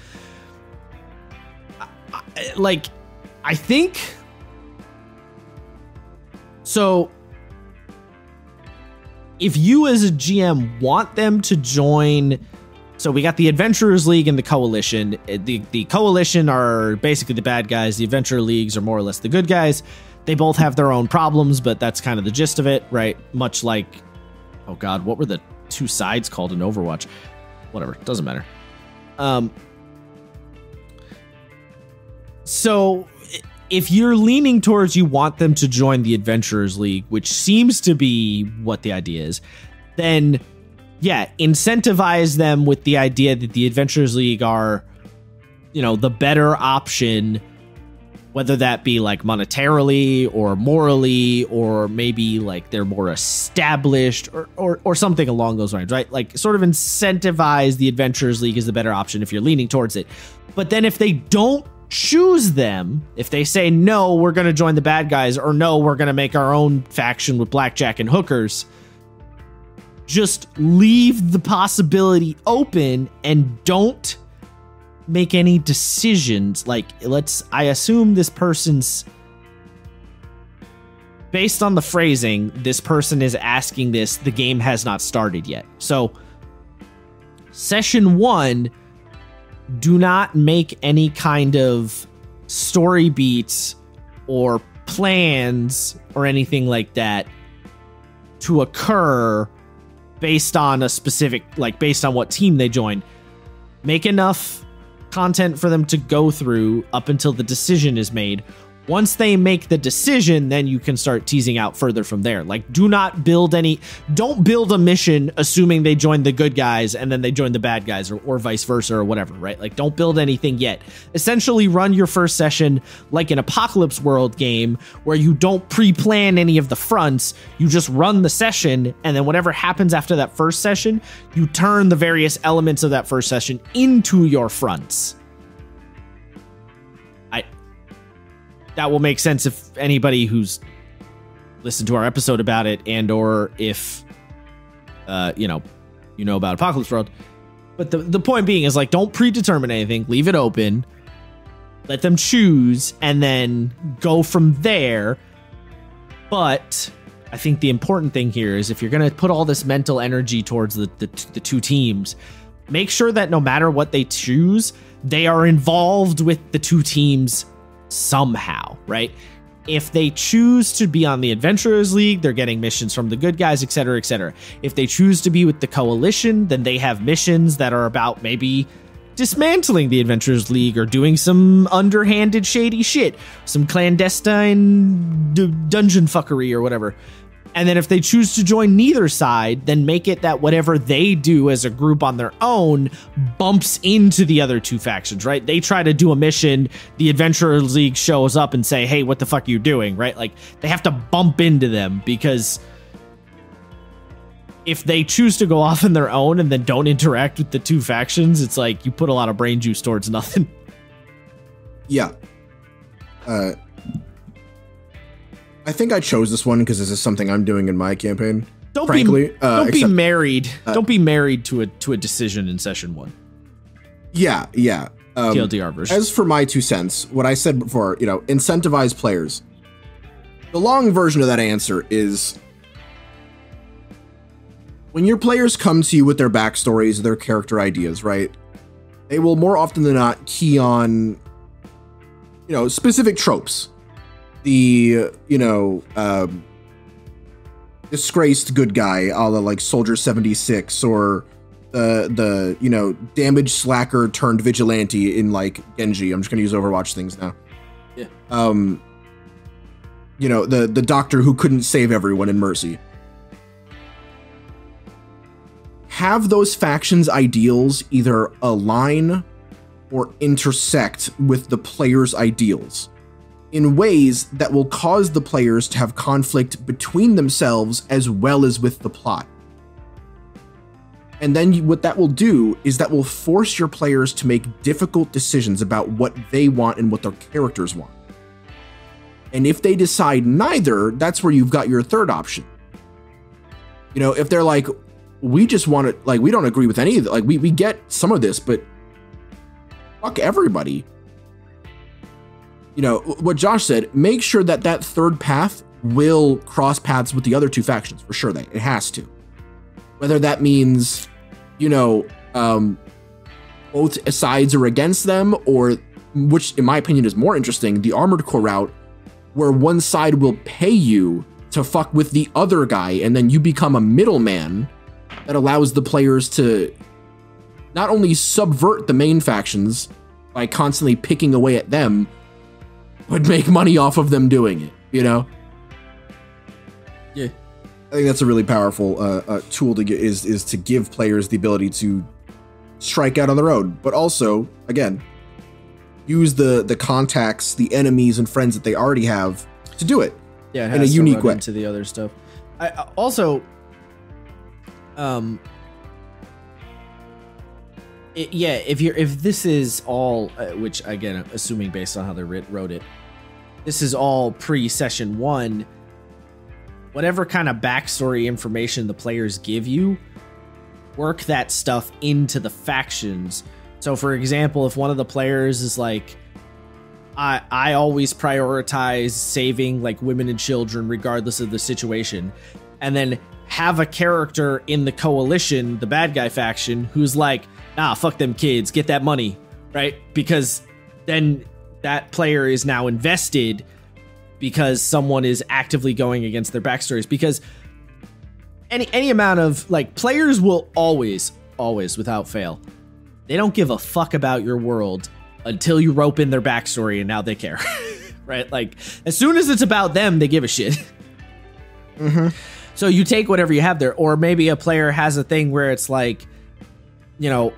So if you as a GM want them to join... So we got the Adventurers League and the Coalition. The Coalition are basically the bad guys. The Adventure Leagues are more or less the good guys. They both have their own problems, but that's kind of the gist of it, right? Much like, oh God, what were the two sides called in Overwatch? Whatever, doesn't matter. So if you're leaning towards you want them to join the Adventurers League, which seems to be what the idea is, then... yeah, incentivize them with the idea that the Adventurers League are, you know, the better option, whether that be like monetarily or morally, or maybe like they're more established or something along those lines, right? Like sort of incentivize the Adventurers League as the better option if you're leaning towards it. But then if they don't choose them, if they say, no, we're going to join the bad guys, or no, we're going to make our own faction with blackjack and hookers, just leave the possibility open and don't make any decisions. Like, I assume this person's, based on the phrasing, this person is asking this, the game has not started yet. So session one, do not make any kind of story beats or plans or anything like that to occur based on a specific, like based on what team they join. Make enough content for them to go through up until the decision is made, Once they make the decision, then you can start teasing out further from there. Like, don't build a mission assuming they join the good guys and then they join the bad guys, or vice versa or whatever, right? Like, don't build anything yet. Essentially run your first session like an Apocalypse World game where you don't pre-plan any of the fronts. You just run the session, and then whatever happens after that first session, you turn the various elements of that first session into your fronts. That will make sense if anybody who's listened to our episode about it, and or if, you know about Apocalypse World. But the point being is, like, don't predetermine anything. Leave it open. Let them choose and then go from there. But I think the important thing here is, if you're going to put all this mental energy towards the two teams, make sure that no matter what they choose, they are involved with the two teams somehow, right? If they choose to be on the Adventurers League, they're getting missions from the good guys, etc., etc. If they choose to be with the Coalition, then they have missions that are about maybe dismantling the Adventurers League or doing some underhanded shady shit, some clandestine dungeon fuckery or whatever. And then if they choose to join neither side, then make it that whatever they do as a group on their own bumps into the other two factions, right? They try to do a mission, the Adventurers League shows up and say, hey, what the fuck are you doing, right? Like, they have to bump into them, because if they choose to go off on their own and then don't interact with the two factions, it's like you put a lot of brain juice towards nothing. Yeah. I think I chose this one because this is something I'm doing in my campaign. Don't be married to a decision in session one. Yeah, yeah. TLDR version. As for my 2 cents, what I said before, incentivize players. The long version of that answer is, when your players come to you with their backstories, their character ideas, right? They will more often than not key on, specific tropes. The, disgraced good guy, a la like Soldier 76, or the damaged slacker turned vigilante in like Genji. I'm just gonna use Overwatch things now. Yeah. The doctor who couldn't save everyone in Mercy. Have those factions' ideals either align or intersect with the player's ideals in ways that will cause the players to have conflict between themselves as well as with the plot. And then what that will do is that will force your players to make difficult decisions about what they want and what their characters want. And if they decide neither, that's where you've got your third option. If they're like, we just want to, like, we don't agree with any of it. Like, we get some of this, but fuck everybody. What Josh said, make sure that that third path will cross paths with the other two factions, for sure. It has to. Whether that means, both sides are against them, or, which in my opinion is more interesting, the Armored Core route, where one side will pay you to fuck with the other guy, and then you become a middleman that allows the players to not only subvert the main factions by constantly picking away at them, but make money off of them doing it, Yeah. I think that's a really powerful tool to get, is to give players the ability to strike out on their own, but also, again, use the contacts, the enemies and friends that they already have to do it. Yeah, in a unique way to the other stuff. I also if this is all, which again, assuming based on how they wrote it, this is all pre-session one, whatever kind of backstory information the players give you, work that stuff into the factions. So for example, if one of the players is like, I always prioritize saving like women and children regardless of the situation, and then have a character in the Coalition, the bad guy faction, who's like, nah, fuck them kids, get that money, right? Because then that player is now invested because someone is actively going against their backstories. Because any amount of, like, players will always, without fail, they don't give a fuck about your world until you rope in their backstory, and now they care. right? Like, as soon as it's about them, they give a shit. Mm-hmm. So you take whatever you have there. Or maybe a player has a thing where it's like, you know,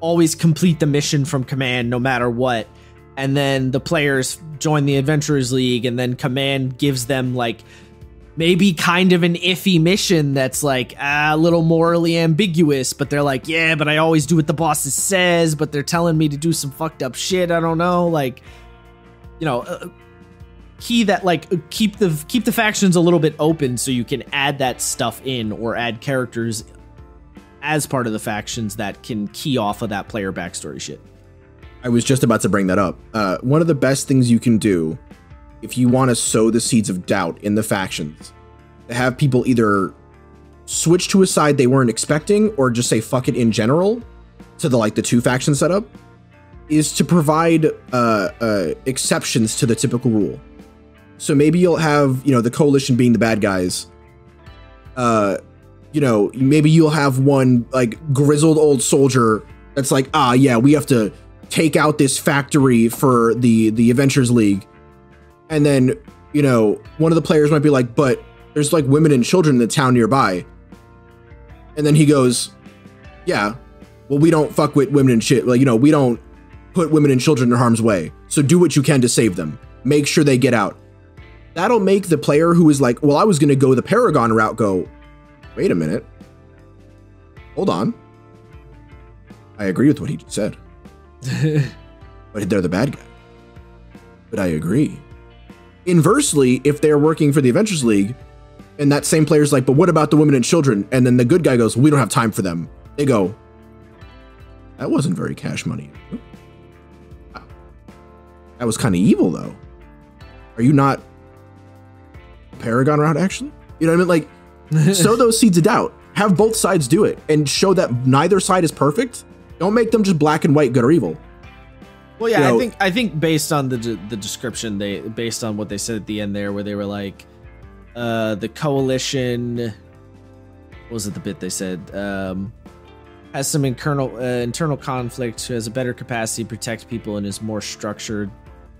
always complete the mission from command no matter what. And then the players join the Adventurers League, and then command gives them like maybe kind of an iffy mission that's like a little morally ambiguous, but they're like, yeah, but I always do what the boss says, but they're telling me to do some fucked up shit. I don't know. Like, you know, key that like keep the factions a little bit open so you can add that stuff in or add characters as part of the factions that can key off of that player backstory shit. I was just about to bring that up. One of the best things you can do if you want to sow the seeds of doubt in the factions, have people either switch to a side they weren't expecting or just say fuck it in general to the like the two faction setup, is to provide exceptions to the typical rule. So maybe you'll have, you know, the coalition being the bad guys. You know, maybe you'll have one like grizzled old soldier that's like, ah, yeah, we have to take out this factory for the Adventurers League. And then, you know, one of the players might be like, but there's like women and children in the town nearby. And then he goes, yeah, well, we don't fuck with women and shit. Like, you know, we don't put women and children in harm's way. So do what you can to save them. Make sure they get out. That'll make the player who is like, well, I was going to go the Paragon route, go, wait a minute. Hold on. I agree with what he just said. But they're the bad guy. But I agree. Inversely, if they're working for the Adventurers League and that same player's like, but what about the women and children? And then the good guy goes, we don't have time for them. They go, that wasn't very cash money. That was kind of evil, though. Are you not Paragon route, actually? You know what I mean? Like, sow those seeds of doubt. Have both sides do it and show that neither side is perfect. Don't make them just black and white, good or evil. Well, yeah, you know, I think based on the description, based on what they said at the end there, where they were like, the coalition, what was it, the bit they said, has some internal conflict, has a better capacity to protect people, and is more structured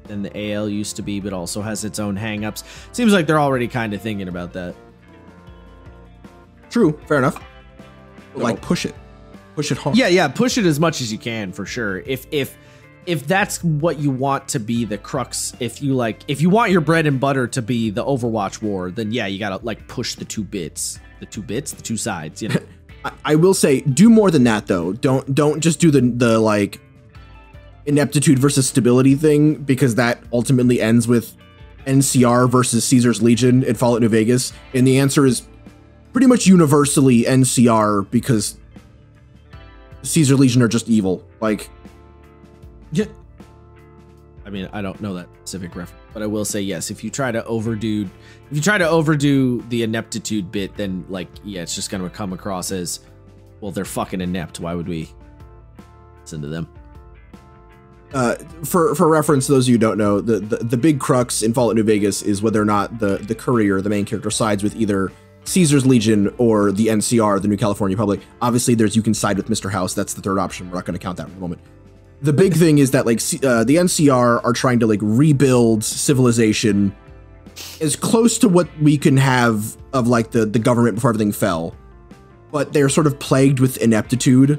than the AL used to be, but also has its own hang-ups. Seems like they're already kind of thinking about that. True, fair enough. But, like, push it. Push it hard. Yeah, push it as much as you can, for sure. If that's what you want to be the crux, if you want your bread and butter to be the Overwatch war, then yeah, you gotta like push the two sides, you know. I will say, do more than that though. Don't just do the like ineptitude versus stability thing, because that ultimately ends with NCR versus Caesar's Legion in Fallout New Vegas, and the answer is pretty much universally NCR, because Caesar Legion are just evil. Like, yeah. I mean, I don't know that specific reference, but I will say yes. If you try to overdo the ineptitude bit, then like, yeah, it's just going to come across as, well, they're fucking inept. Why would we listen to them? For reference, those of you who don't know, the big crux in Fallout New Vegas is whether or not the courier, the main character, sides with either Caesar's Legion or the NCR, the New California Republic. Obviously, you can side with Mr. House. That's the third option. We're not going to count that for a moment. The big thing is that like the NCR are trying to like rebuild civilization as close to what we can have of like the government before everything fell, but they're sort of plagued with ineptitude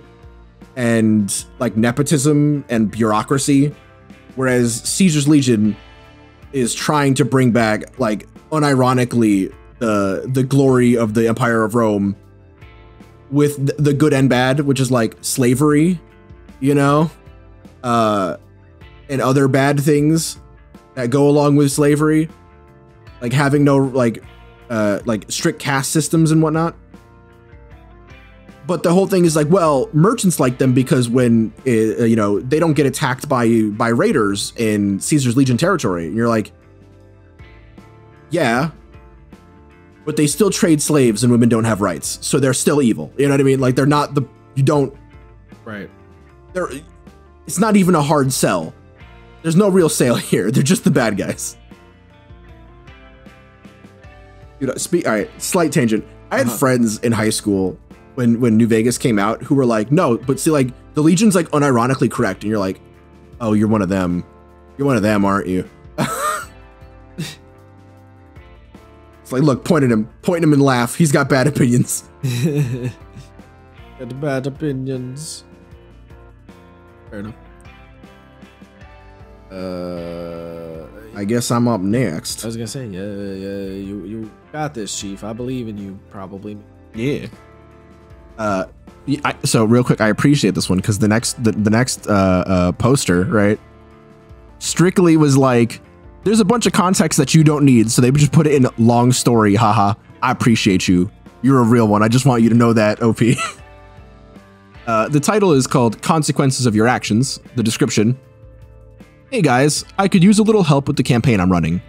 and like nepotism and bureaucracy, whereas Caesar's Legion is trying to bring back like unironically the glory of the Empire of Rome with the good and bad, which is like slavery, you know. And other bad things that go along with slavery, like having no like strict caste systems and whatnot. But the whole thing is like, well, merchants like them because when you know, they don't get attacked by raiders in Caesar's Legion territory, and you're like, yeah, but they still trade slaves and women don't have rights, so they're still evil. You know what I mean? Like, they're not right. It's not even a hard sell. There's no real sale here. They're just the bad guys. You know, all right, slight tangent. I had friends in high school when New Vegas came out who were like, no, but see, like, the Legion's like unironically correct. And you're like, oh, you're one of them. You're one of them, aren't you? It's like, look, point at him and laugh. He's got bad opinions. Got bad opinions. Fair enough. I guess I'm up next. I was gonna say, yeah, you got this, Chief. I believe in you, probably. Yeah. So real quick, I appreciate this one because the next poster, right? Strictly was like, there's a bunch of context that you don't need, so they just put it in long story. Haha. I appreciate you. You're a real one. I just want you to know that, OP. The title is called Consequences of Your Actions. The description. Hey guys, I could use a little help with the campaign I'm running.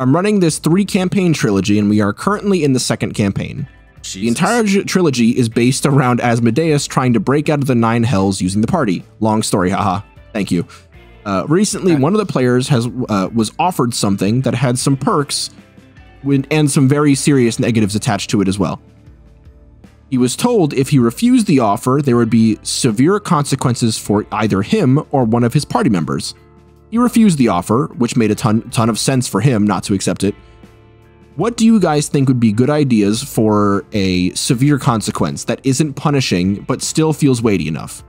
I'm running this 3-campaign trilogy, and we are currently in the 2nd campaign. Jesus. The entire trilogy is based around Asmodeus trying to break out of the 9 hells using the party. Long story, haha. Thank you. Recently, one of the players was offered something that had some perks and some very serious negatives attached to it as well. He was told if he refused the offer, there would be severe consequences for either him or one of his party members. He refused the offer, which made a ton of sense for him not to accept it. What do you guys think would be good ideas for a severe consequence that isn't punishing, but still feels weighty enough?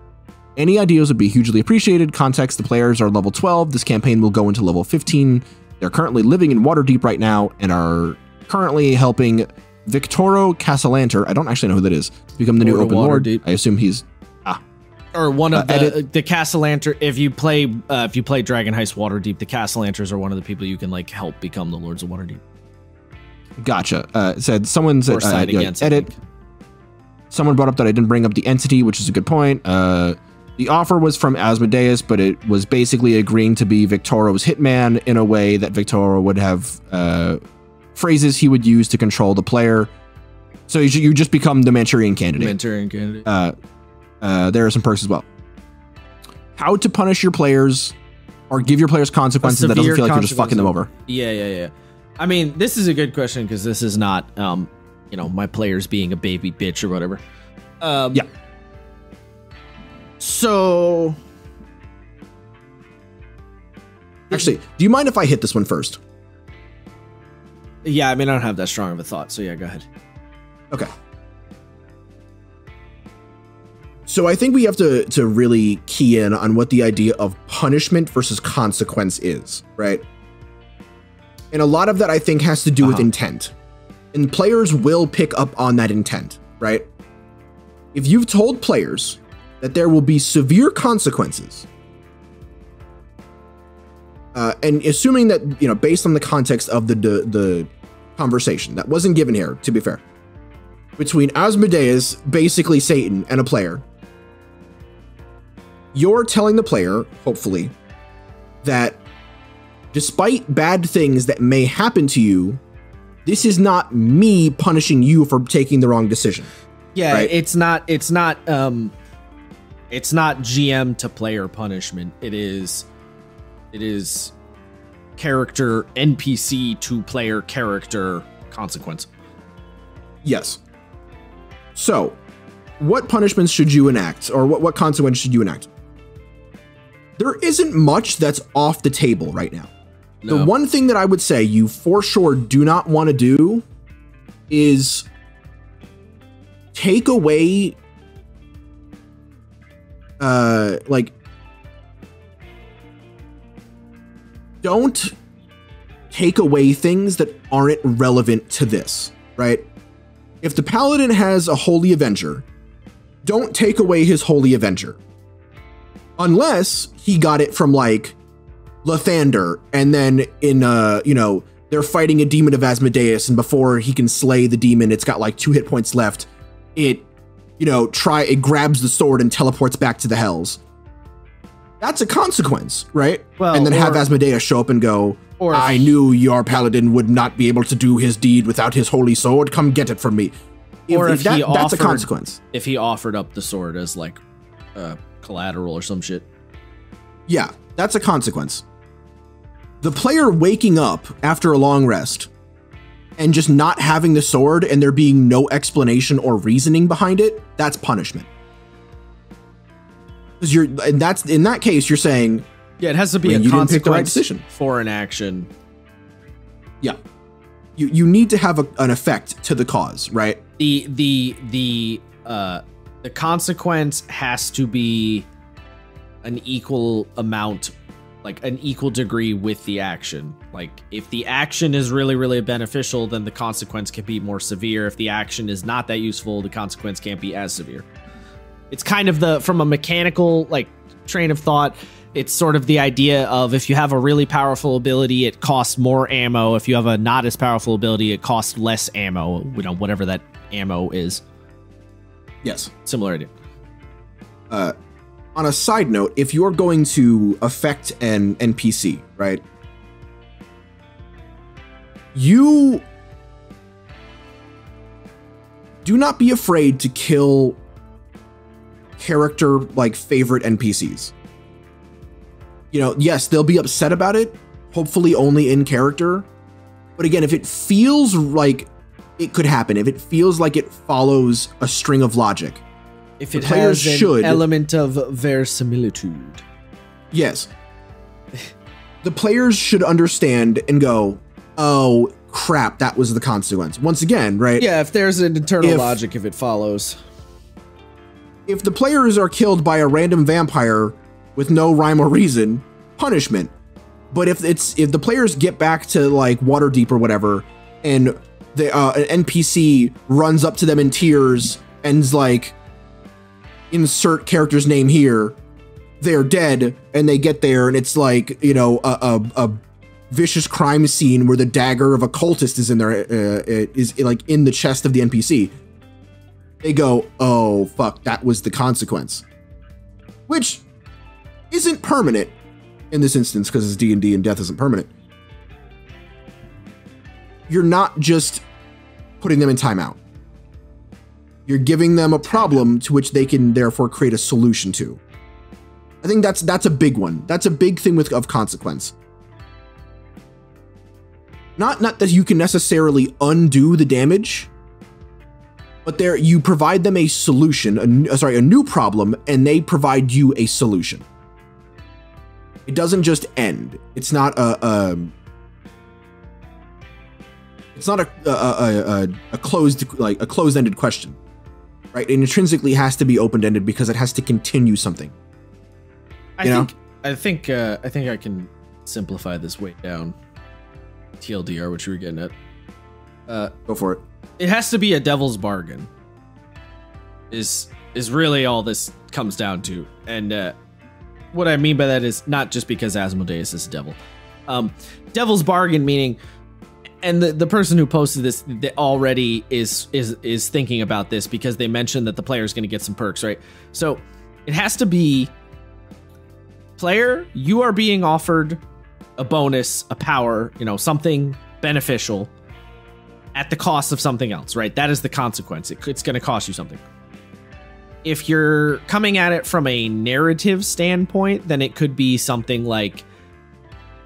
Any ideas would be hugely appreciated. Context, the players are level 12. This campaign will go into level 15. They're currently living in Waterdeep right now and are currently helping Victoro Cassalanter. I don't actually know who that is. Become the new open lord. I assume he's... Or one of the Cassalanter. If you play Dragon Heist Waterdeep, the Cassalanters are one of the people you can like help become the Lords of Waterdeep. Gotcha. Said someone said edit. Someone brought up that I didn't bring up the entity, which is a good point. The offer was from Asmodeus, but it was basically agreeing to be Victoro's hitman in a way that Victoro would have phrases he would use to control the player. So you just become the Manchurian Candidate. Manchurian Candidate. There are some perks as well. How to punish your players or give your players consequences that doesn't feel like you're just fucking them over. Yeah. I mean, this is a good question because this is not, my players being a baby bitch or whatever. Yeah. So. Actually, do you mind if I hit this one first? Yeah, I mean, I don't have that strong of a thought. So, yeah, go ahead. Okay. So I think we have to really key in on what the idea of punishment versus consequence is, right? And a lot of that, I think, has to do with intent. And players will pick up on that intent, right? If you've told players that there will be severe consequences, and assuming that, based on the context of the conversation, that wasn't given here, to be fair, between Asmodeus, basically Satan, and a player, you're telling the player, hopefully, that despite bad things that may happen to you, this is not me punishing you for taking the wrong decision. Yeah, right? It's not GM to player punishment. It is character NPC to player character consequence. Yes. So, what punishments should you enact, or what consequence should you enact? There isn't much that's off the table right now. No. The one thing that I would say you for sure do not want to do is take away, don't take away things that aren't relevant to this, right? If the Paladin has a Holy Avenger, don't take away his Holy Avenger. Unless he got it from like Lathander, and then in they're fighting a demon of Asmodeus, and before he can slay the demon, it's got like 2 hit points left. It grabs the sword and teleports back to the hells. That's a consequence, right? Well, and then have Asmodeus show up and go, I knew your paladin would not be able to do his deed without his holy sword. Come get it from me. That's a consequence. If he offered up the sword as like collateral or some shit. Yeah, that's a consequence. The player waking up after a long rest and just not having the sword and there being no explanation or reasoning behind it, that's punishment. Because in that case, you're saying, yeah, it has to be a consequence for an action. Yeah. you need to have an effect to the cause, right? The consequence has to be an equal amount, like an equal degree with the action. Like if the action is really, really beneficial, then the consequence can be more severe. If the action is not that useful, the consequence can't be as severe. It's kind of from a mechanical like train of thought. It's sort of the idea of if you have a really powerful ability, it costs more ammo. If you have a not as powerful ability, it costs less ammo, you know, whatever that ammo is. Yes. Similar idea. On a side note, if you're going to affect an NPC, right? You do not be afraid to kill character like favorite NPCs. You know, yes, they'll be upset about it, hopefully only in character. But again, if it feels like it could happen, if it feels like it follows a string of logic, if it has an element of verisimilitude. Yes. The players should understand and go, oh, crap, that was the consequence. Once again, right? Yeah, if there's an internal logic, if it follows. If the players are killed by a random vampire with no rhyme or reason, punishment. But if the players get back to like Waterdeep or whatever, and an NPC runs up to them in tears and's like, insert character's name here, they're dead, and they get there, and it's like, you know, a vicious crime scene where the dagger of a cultist is in there, is in the chest of the NPC. They go, oh fuck, that was the consequence, which isn't permanent in this instance because it's D&D and death isn't permanent. You're not just putting them in timeout. You're giving them a problem to which they can therefore create a solution to. I think that's a big one. That's a big thing of consequence. Not that you can necessarily undo the damage, but you provide them a solution, a new problem, and they provide you a solution. It doesn't just end. It's not a closed, like a closed-ended question, right? It intrinsically has to be open-ended because it has to continue something. I think I can simplify this way down. TLDR, what you were getting at. Go for it. It has to be a devil's bargain. Is really all this comes down to, and. What I mean by that is not just because Asmodeus is a devil. Devil's bargain meaning, and the person who posted this already is thinking about this because they mentioned that the player is going to get some perks, right? So it has to be, player, you are being offered a bonus, a power, you know, something beneficial at the cost of something else, right? That is the consequence. It's going to cost you something. If you're coming at it from a narrative standpoint, then it could be something like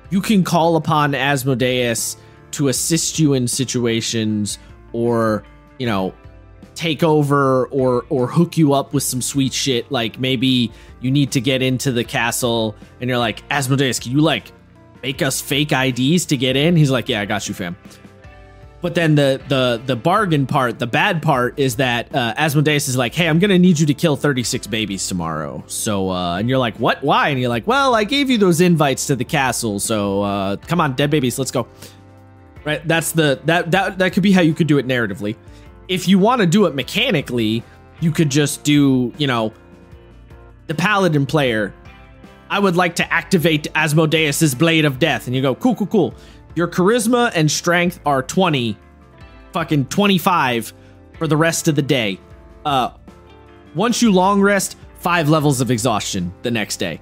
you can call upon Asmodeus to assist you in situations, or, you know, take over or hook you up with some sweet shit. Like maybe you need to get into the castle and you're like, Asmodeus, can you like make us fake IDs to get in? He's like, yeah, I got you, fam. But then the bargain part, the bad part, is that Asmodeus is like, hey, I'm going to need you to kill 36 babies tomorrow. So, and you're like, what? Why? And you're like, well, I gave you those invites to the castle. So come on, dead babies, let's go. Right? That's that could be how you could do it narratively. If you want to do it mechanically, you could just do, you know, the paladin player. I would like to activate Asmodeus's blade of death. And you go, cool, cool, cool. Your charisma and strength are 20, fucking 25 for the rest of the day. Once you long rest, 5 levels of exhaustion the next day.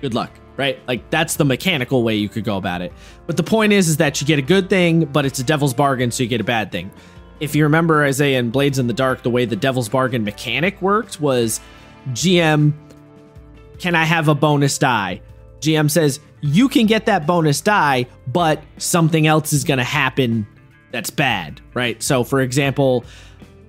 Good luck, right? Like that's the mechanical way you could go about it. But the point is that you get a good thing, but it's a devil's bargain, so you get a bad thing. If you remember Isaiah and Blades in the Dark, the way the devil's bargain mechanic worked was GM, can I have a bonus die? GM says, you can get that bonus die, but something else is going to happen that's bad, right? So, for example,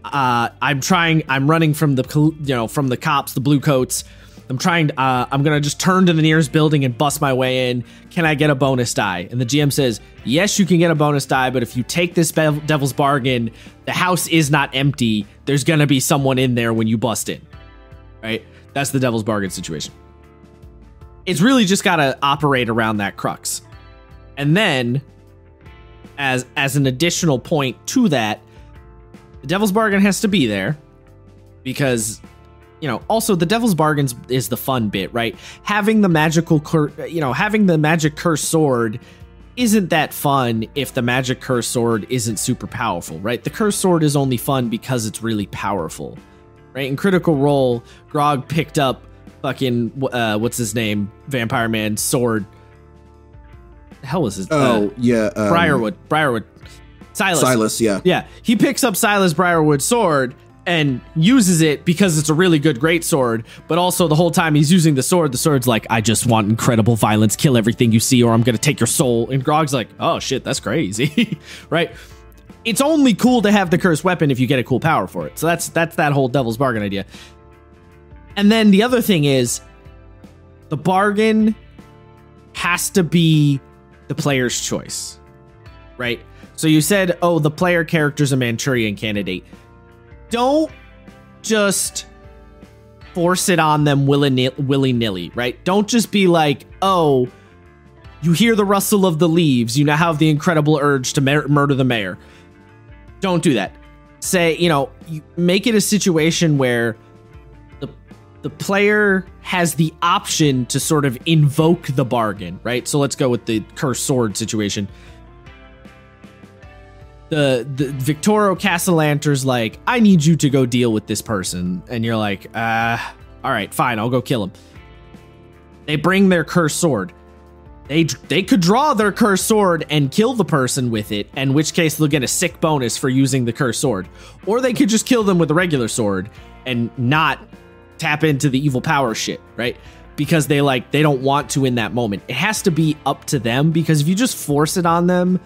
I'm running from the cops, the blue coats, I'm trying. I'm going to just turn to the nearest building and bust my way in. Can I get a bonus die? And the GM says, yes, you can get a bonus die. But if you take this devil's bargain, the house is not empty. There's going to be someone in there when you bust in. Right? That's the devil's bargain situation. It's really just got to operate around that crux. And then as an additional point to that, the devil's bargain has to be there because, you know, also the devil's bargains is the fun bit, right? Having the magic curse sword isn't that fun if the magic curse sword isn't super powerful, right? The curse sword is only fun because it's really powerful, right? In Critical Role, Grog picked up fucking what's his name, Vampire Man's sword. The hell was his? Briarwood. Silas, yeah. Yeah, he picks up Silas Briarwood's sword and uses it because it's a really good great sword, but also the whole time he's using the sword, the sword's like, I just want incredible violence, kill everything you see, or I'm going to take your soul. And Grog's like, oh shit, that's crazy, right? It's only cool to have the cursed weapon if you get a cool power for it. So that's that whole devil's bargain idea. And then the other thing is the bargain has to be the player's choice, right? So you said, oh, the player character's a Manchurian candidate. Don't just force it on them willy-nilly, right? Don't just be like, oh, you hear the rustle of the leaves. You now have the incredible urge to murder the mayor. Don't do that. Say, you know, make it a situation where the player has the option to sort of invoke the bargain, right? So let's go with the cursed sword situation. The Victoro Cassalanter's like, I need you to go deal with this person. And you're like, all right, fine, I'll go kill him. They bring their cursed sword. They could draw their cursed sword and kill the person with it, in which case they'll get a sick bonus for using the cursed sword. Or they could just kill them with a regular sword and not tap into the evil power shit, right? Because they don't want to in that moment. It has to be up to them, because if you just force it on them,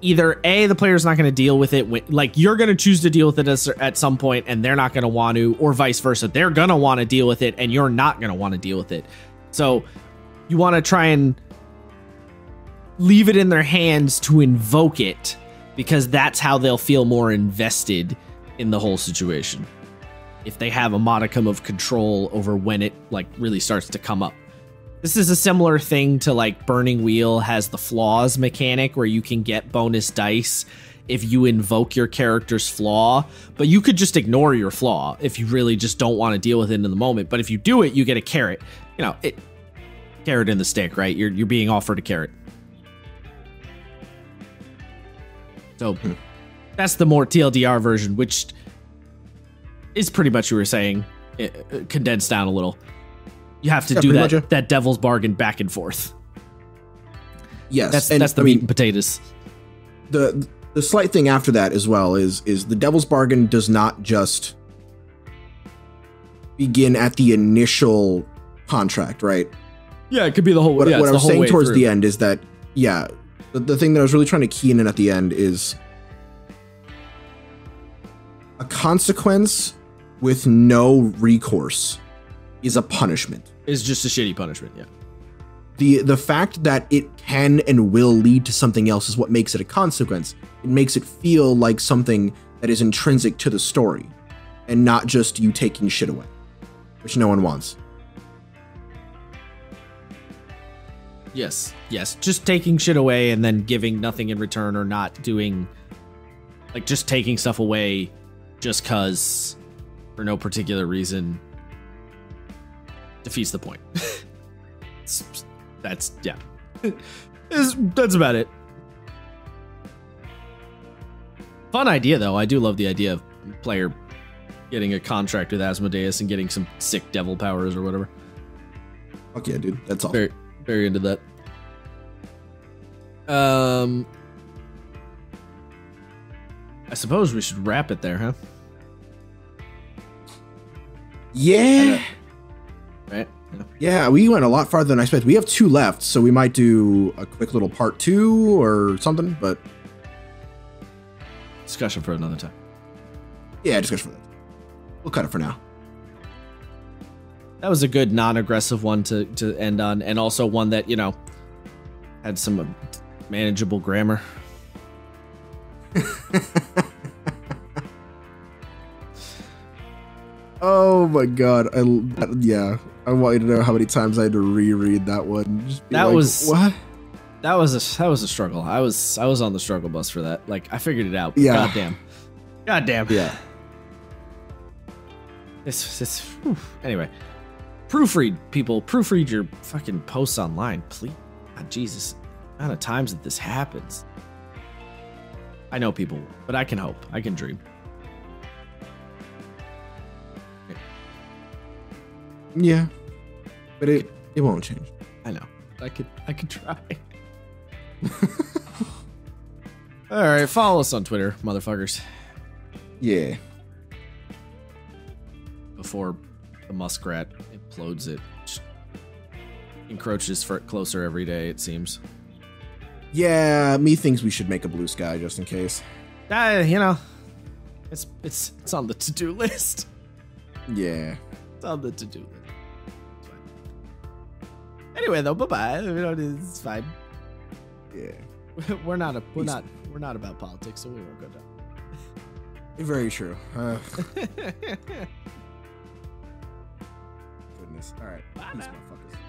either A, the player's not going to deal with it, like you're going to choose to deal with it at some point and they're not going to want to, or vice versa. They're going to want to deal with it and you're not going to want to deal with it. So you want to try and leave it in their hands to invoke it, because that's how they'll feel more invested in the whole situation, if they have a modicum of control over when it like really starts to come up. This is a similar thing to like Burning Wheel has the flaws mechanic, where you can get bonus dice if you invoke your character's flaw, but you could just ignore your flaw if you really just don't want to deal with it in the moment. But if you do it, you get a carrot, you know, it carrot in the stick, right? You're being offered a carrot. So that's the more TLDR version, which is pretty much you were saying, it condensed down a little. You have to do that that devil's bargain back and forth. Yes, that's the meat and potatoes. The slight thing after that as well is the devil's bargain does not just begin at the initial contract, right? Yeah, it could be the whole. What I was saying towards the end is that, yeah, the thing that I was really trying to key in at the end is a consequence with no recourse is a punishment. It's just a shitty punishment, yeah. The fact that it can and will lead to something else is what makes it a consequence. It makes it feel like something that is intrinsic to the story and not just you taking shit away, which no one wants. Yes, yes. Just taking shit away and then giving nothing in return, or not doing, like, just taking stuff away just 'cause for no particular reason, defeats the point. That's, yeah. That's about it. Fun idea, though. I do love the idea of player getting a contract with Asmodeus and getting some sick devil powers or whatever. Fuck yeah, dude. That's all. Very, very into that. I suppose we should wrap it there, huh? Yeah. Right. Yeah, we went a lot farther than I expected. We have two left, so we might do a quick little part two or something, but discussion for another time. Yeah, discussion for that. We'll cut it for now. that was a good non-aggressive one to end on, and also one that, you know, had some manageable grammar. Oh my god, I want you to know how many times I had to reread that one. Just be that like, was what? That was a struggle. I was on the struggle bus for that. Like, I figured it out. Yeah. God damn. Yeah. Anyway, proofread, people. Proofread your fucking posts online, please. God, Jesus, the amount of times that this happens. I know people, but I can hope. I can dream. Yeah, but it won't change. I know. I could try. All right, follow us on Twitter, motherfuckers. Yeah. Before the muskrat implodes it. Just encroaches for it closer every day, it seems. Yeah, me thinks we should make a blue sky just in case. You know, it's on the to-do list. Yeah. It's on the to-do list. Anyway, though, bye-bye. You know, it's fine. Yeah. We're not about politics, so we won't go down. Very true. Goodness. All right. These motherfuckers.